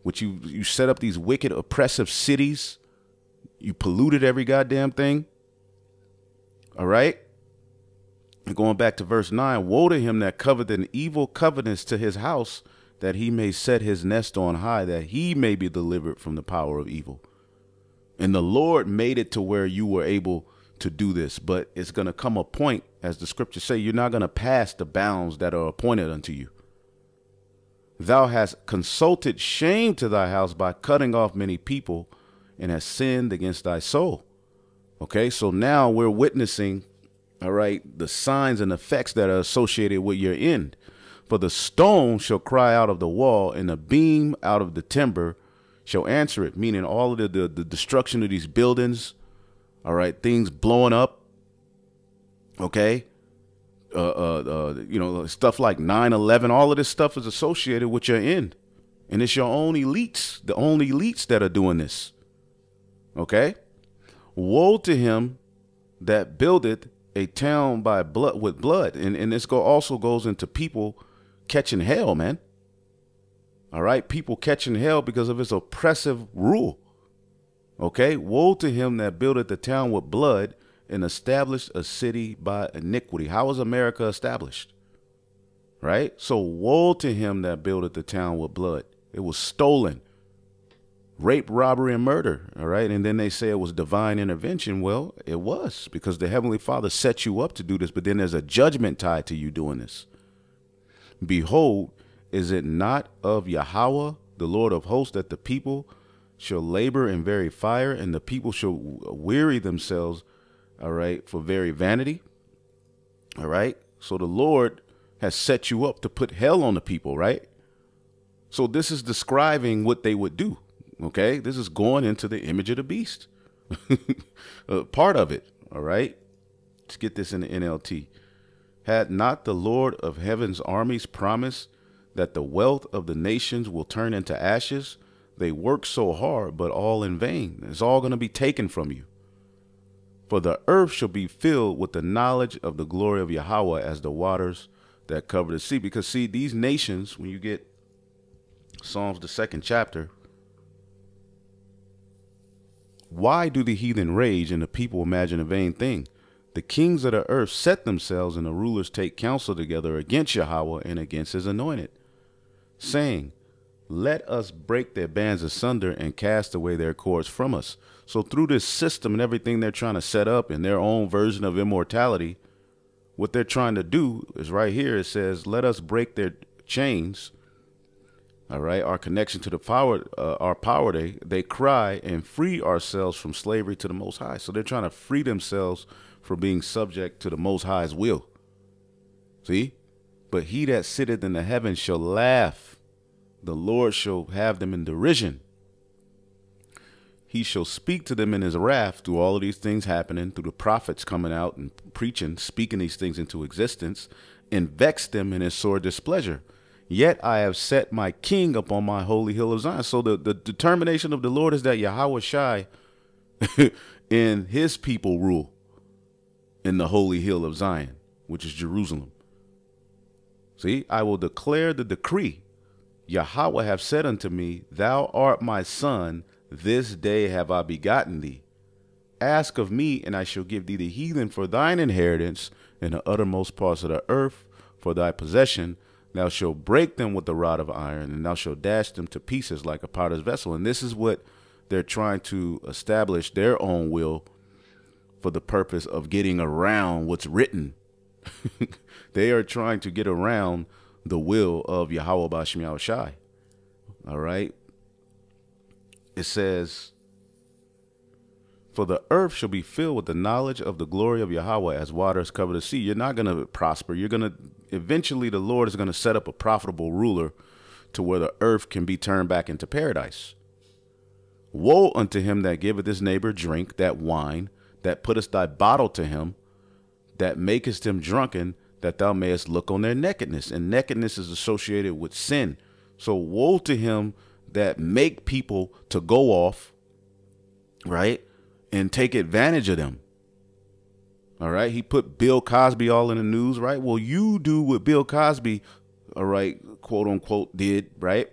what you, you set up these wicked, oppressive cities. You polluted every goddamn thing. All right. And going back to verse nine, woe to him that coveted an evil covenants to his house, that he may set his nest on high, that he may be delivered from the power of evil. And the Lord made it to where you were able to do this, but it's going to come a point, as the scriptures say, you're not going to pass the bounds that are appointed unto you. Thou hast consulted shame to thy house by cutting off many people, and hast sinned against thy soul. Okay, so now we're witnessing, all right, the signs and effects that are associated with your end. For the stone shall cry out of the wall, and the beam out of the timber shall answer it, meaning all of the, the, the destruction of these buildings. All right, things blowing up, okay, uh, uh, uh, you know, stuff like nine eleven, all of this stuff is associated with your end. And it's your own elites, the only elites that are doing this, okay? Woe to him that buildeth a town by blood with blood. And, and this go, also goes into people catching hell, man. All right, people catching hell because of his oppressive rule. Okay, woe to him that buildeth the town with blood, and established a city by iniquity. How was America established? Right? So woe to him that buildeth the town with blood. It was stolen. Rape, robbery, and murder. All right. And then they say it was divine intervention. Well, it was, because the Heavenly Father set you up to do this. But then there's a judgment tied to you doing this. Behold, is it not of Yahweh, the Lord of hosts, that the people shall labor in very fire, and the people shall weary themselves, all right, for very vanity. All right. So the Lord has set you up to put hell on the people, right? So this is describing what they would do. OK, this is going into the image of the beast, uh, part of it. All right. Let's get this in the N L T. Had not the Lord of heaven's armies promised that the wealth of the nations will turn into ashes? They work so hard, but all in vain. It's all going to be taken from you. For the earth shall be filled with the knowledge of the glory of Yahweh as the waters that cover the sea. Because, see, these nations, when you get Psalms, the second chapter. Why do the heathen rage and the people imagine a vain thing? The kings of the earth set themselves and the rulers take counsel together against Yahweh and against his anointed, saying, let us break their bands asunder and cast away their cords from us. So through this system and everything they're trying to set up in their own version of immortality, what they're trying to do is right here. It says, let us break their chains. All right. Our connection to the power, uh, our power, they, they cry and free ourselves from slavery to the Most High. So they're trying to free themselves from being subject to the Most High's will. See, but he that sitteth in the heavens shall laugh. The Lord shall have them in derision. He shall speak to them in his wrath through all of these things happening, through the prophets coming out and preaching, speaking these things into existence, and vex them in his sore displeasure. Yet I have set my king up on my holy hill of Zion. So the, the determination of the Lord is that Yahawa Shai and his people rule in the holy hill of Zion, which is Jerusalem. See, I will declare the decree. Yahweh have said unto me, thou art my son. This day have I begotten thee. Ask of me, and I shall give thee the heathen for thine inheritance, and the uttermost parts of the earth for thy possession. Thou shalt break them with the rod of iron, and thou shalt dash them to pieces like a potter's vessel. And this is what they're trying to establish, their own will, for the purpose of getting around what's written. They are trying to get around the will of Yahawah Bashmiah Shai. All right. It says, for the earth shall be filled with the knowledge of the glory of Yahweh as waters cover the sea. You're not going to prosper. You're going to eventually, the Lord is going to set up a profitable ruler to where the earth can be turned back into paradise. Woe unto him that giveth his neighbor drink, that wine, that puttest thy bottle to him, that makest him drunken, that thou mayest look on their nakedness. And nakedness is associated with sin. So woe to him that make people to go off, right, and take advantage of them. All right. He put Bill Cosby all in the news, right? Well, you do what Bill Cosby, all right, quote unquote, did, right?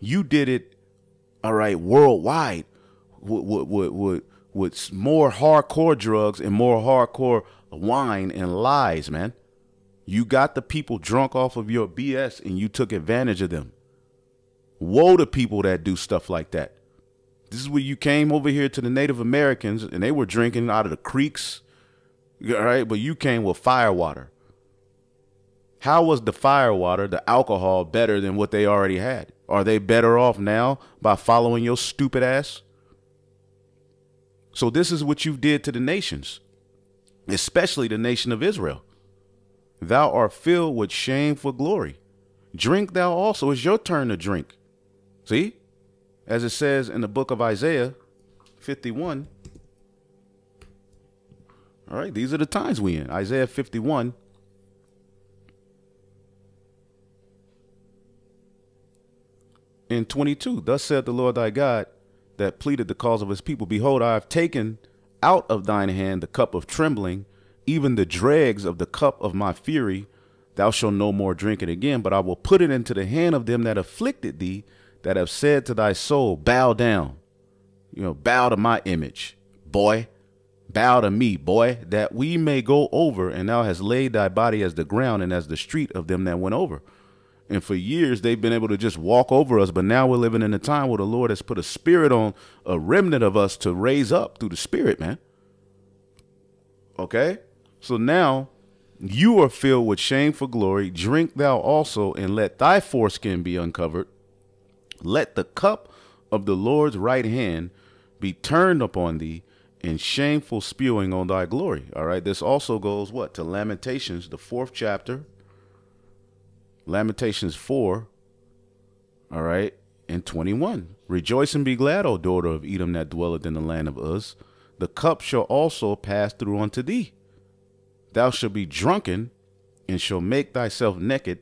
You did it, all right, worldwide with, with, with, with more hardcore drugs and more hardcore wine and lies, man. You got the people drunk off of your B S and you took advantage of them. Woe to people that do stuff like that. This is where you came over here to the Native Americans and they were drinking out of the creeks. All right. But you came with fire water. How was the fire water, the alcohol, better than what they already had? Are they better off now by following your stupid ass? So this is what you did to the nations, especially the nation of Israel. Thou art filled with shame for glory. Drink thou also. It's your turn to drink. See, as it says in the book of Isaiah fifty-one. All right. These are the times we in. Isaiah fifty-one. In twenty-two, thus said the Lord thy God that pleaded the cause of his people. Behold, I have taken out of thine hand the cup of trembling, even the dregs of the cup of my fury. Thou shalt no more drink it again, but I will put it into the hand of them that afflicted thee, that have said to thy soul, bow down, you know, bow to my image, boy, Bow to me, boy, that we may go over, and thou hast laid thy body as the ground and as the street of them that went over. And for years, they've been able to just walk over us. But now we're living in a time where the Lord has put a spirit on a remnant of us to raise up through the spirit, man. OK, so now you are filled with shame for glory. Drink thou also, and let thy foreskin be uncovered. Let the cup of the Lord's right hand be turned upon thee, and shameful spewing on thy glory. All right. This also goes what to Lamentations, the fourth chapter. Lamentations four. All right. And twenty-one. Rejoice and be glad, O daughter of Edom that dwelleth in the land of Uz. The cup shall also pass through unto thee. Thou shalt be drunken and shall make thyself naked.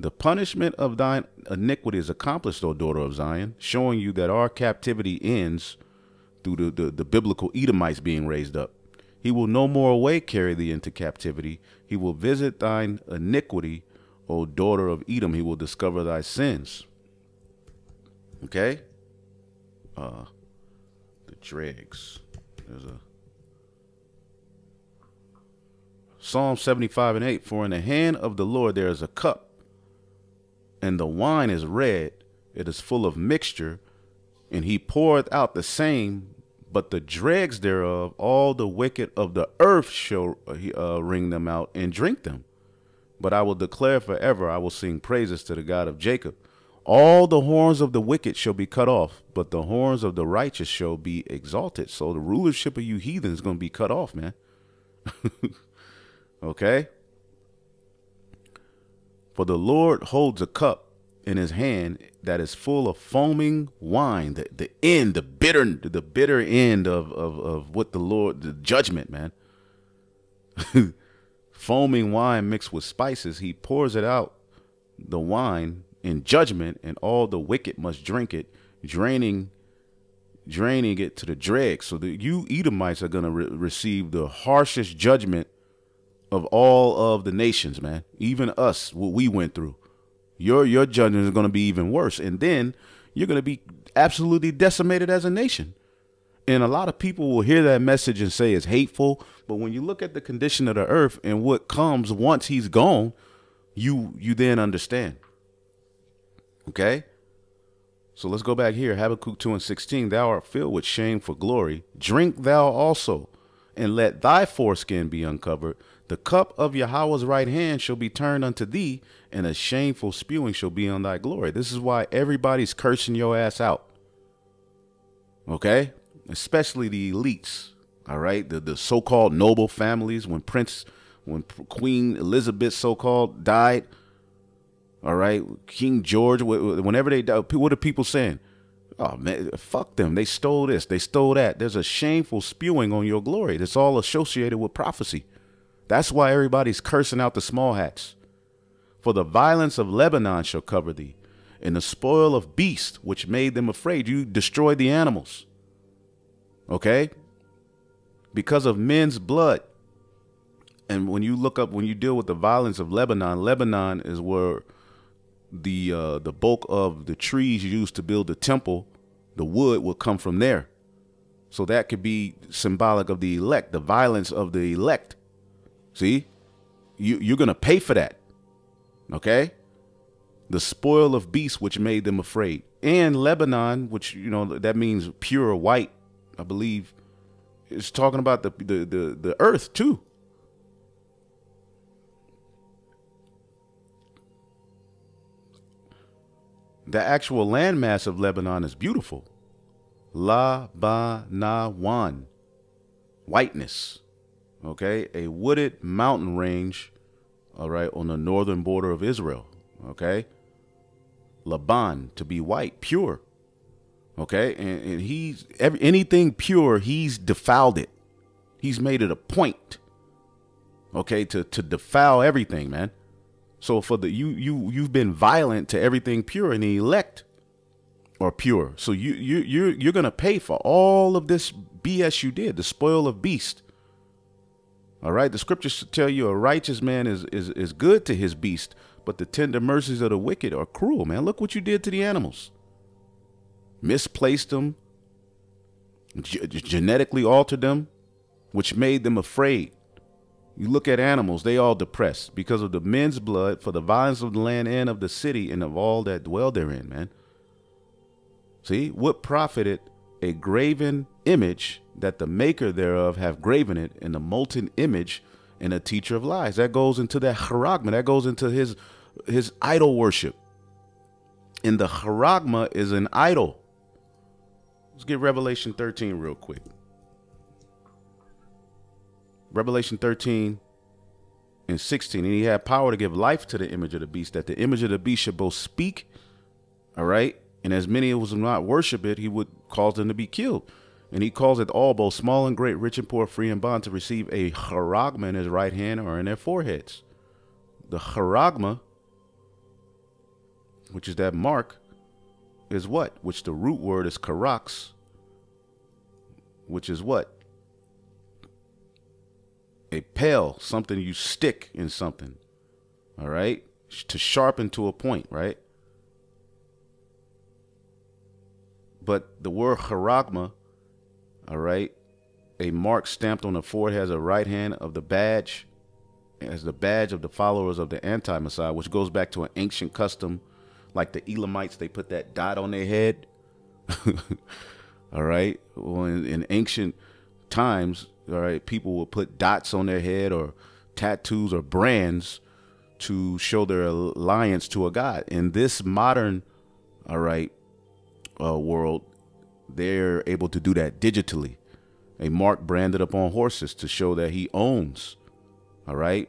The punishment of thine iniquity is accomplished, O daughter of Zion, showing you that our captivity ends through the, the, the biblical Edomites being raised up. He will no more away carry thee into captivity. He will visit thine iniquity, O daughter of Edom. He will discover thy sins. Okay. Uh, the dregs. There's a Psalm seventy-five and eight. For in the hand of the Lord there is a cup, and the wine is red. It is full of mixture, and he poureth out the same, but the dregs thereof, all the wicked of the earth shall uh, wring them out and drink them. But I will declare forever, I will sing praises to the God of Jacob. All the horns of the wicked shall be cut off, but the horns of the righteous shall be exalted. So the rulership of you heathens is going to be cut off, man. Okay. For the Lord holds a cup in his hand that is full of foaming wine. The, the end, the bitter, the bitter end of, of, of what the Lord, the judgment, man. Foaming wine mixed with spices. He pours it out, the wine, in judgment, and all the wicked must drink it, draining draining it to the dregs. So the you Edomites are going to re receive the harshest judgment of all of the nations, man. Even us, what we went through. Your your judgment is going to be even worse. And then you're going to be absolutely decimated as a nation. And a lot of people will hear that message and say it's hateful. But when you look at the condition of the earth and what comes once he's gone, you you then understand. OK, so let's go back here. Habakkuk two and sixteen. Thou art filled with shame for glory. Drink thou also, and let thy foreskin be uncovered. The cup of Yahweh's right hand shall be turned unto thee, and a shameful spewing shall be on thy glory. This is why everybody's cursing your ass out. OK, especially the elites. All right. The, the so-called noble families. When Prince, when Queen Elizabeth so-called died. All right. King George, whenever they die, what are people saying? Oh, man, fuck them. They stole this. They stole that. There's a shameful spewing on your glory. That's all associated with prophecy. That's why everybody's cursing out the small hats. For the violence of Lebanon shall cover thee, and the spoil of beasts, which made them afraid. You destroyed the animals. OK. Because of men's blood. And when you look up, when you deal with the violence of Lebanon, Lebanon is where the uh, the bulk of the trees used to build the temple, the wood would come from there. So that could be symbolic of the elect, the violence of the elect. See, you, you're going to pay for that. OK, the spoil of beasts, which made them afraid. And Lebanon, which, you know, that means pure white, I believe. It's talking about the, the, the, the earth, too. The actual landmass of Lebanon is beautiful. La-ba-na-wan. Whiteness. OK, a wooded mountain range. All right. On the northern border of Israel. OK. Laban, to be white, pure. OK, and, and he's every, anything pure, he's defiled it. He's made it a point. OK, to, to defile everything, man. So for the you, you you've been violent to everything pure, and the elect are pure. So you, you, you're, you're going to pay for all of this B S you did, the spoil of beast. All right. The scriptures tell you a righteous man is, is, is good to his beast, but the tender mercies of the wicked are cruel, man. Look what you did to the animals. Misplaced them, genetically altered them, which made them afraid. You look at animals, they all depressed because of the men's blood, for the violence of the land and of the city and of all that dwell therein, man. See, what profited a graven image that the maker thereof have graven it in the molten image and a teacher of lies? That goes into that charagma. That goes into his, his idol worship. And the charagma is an idol. Let's get Revelation thirteen real quick. Revelation thirteen and sixteen. And he had power to give life to the image of the beast, that the image of the beast should both speak, all right, and as many as would not worship it, he would cause them to be killed. And he calls it all, both small and great, rich and poor, free and bond, to receive a charagma in his right hand or in their foreheads. The charagma, which is that mark, is what? Which the root word is karax, which is what? A pale, something you stick in something, all right, to sharpen to a point, right? But the word charagma, all right, a mark stamped on the forehead as a right hand of the badge, as the badge of the followers of the anti-Messiah, which goes back to an ancient custom, like the Elamites, they put that dot on their head, all right? Well, in, in ancient times, all right, people would put dots on their head or tattoos or brands to show their alliance to a god. In this modern, all right, uh, world, they're able to do that digitally. A mark branded upon horses to show that he owns, all right?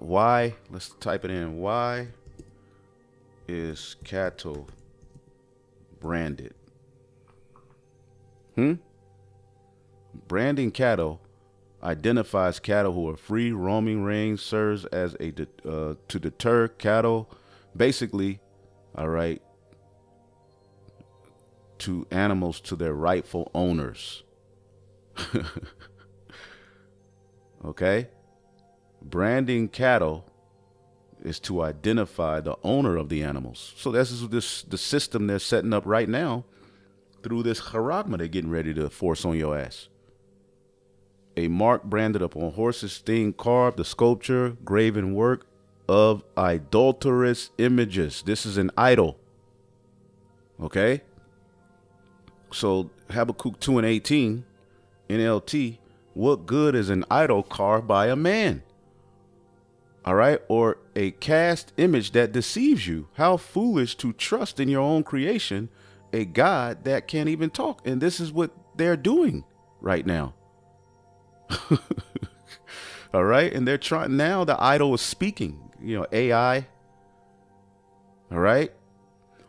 Why? Let's type it in. Why is cattle branded? Hmm? Branding cattle identifies cattle who are free roaming, range, serves as a de uh, to deter cattle, basically, all right, to animals to their rightful owners. Okay, branding cattle is to identify the owner of the animals. So this is this the system they're setting up right now through this charagma they're getting ready to force on your ass. A mark branded upon horses, thing carved, the sculpture, graven work of idolatrous images. This is an idol. Okay? So Habakkuk two and eighteen, N L T, what good is an idol carved by a man? All right, or a cast image that deceives you. How foolish to trust in your own creation, a God that can't even talk. And this is what they're doing right now. All right. And they're trying now. The idol is speaking, you know, A I. All right.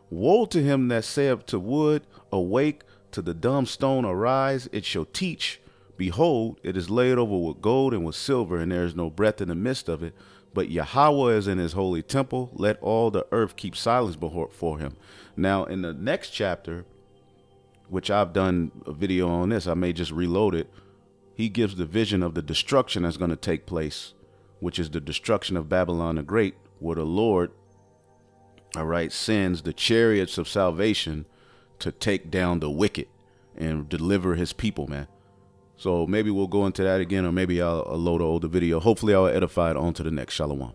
Woe to him that saith to wood, awake, to the dumb stone, arise. It shall teach. Behold, it is laid over with gold and with silver, and there is no breath in the midst of it. But Yahweh is in his holy temple. Let all the earth keep silence before him. Now, in the next chapter, which I've done a video on this, I may just reload it. He gives the vision of the destruction that's going to take place, which is the destruction of Babylon the Great, where the Lord, all right, sends the chariots of salvation to take down the wicked and deliver his people, man. So maybe we'll go into that again, or maybe I'll, I'll load an older video. Hopefully I'll edify it on to the next. Shalom.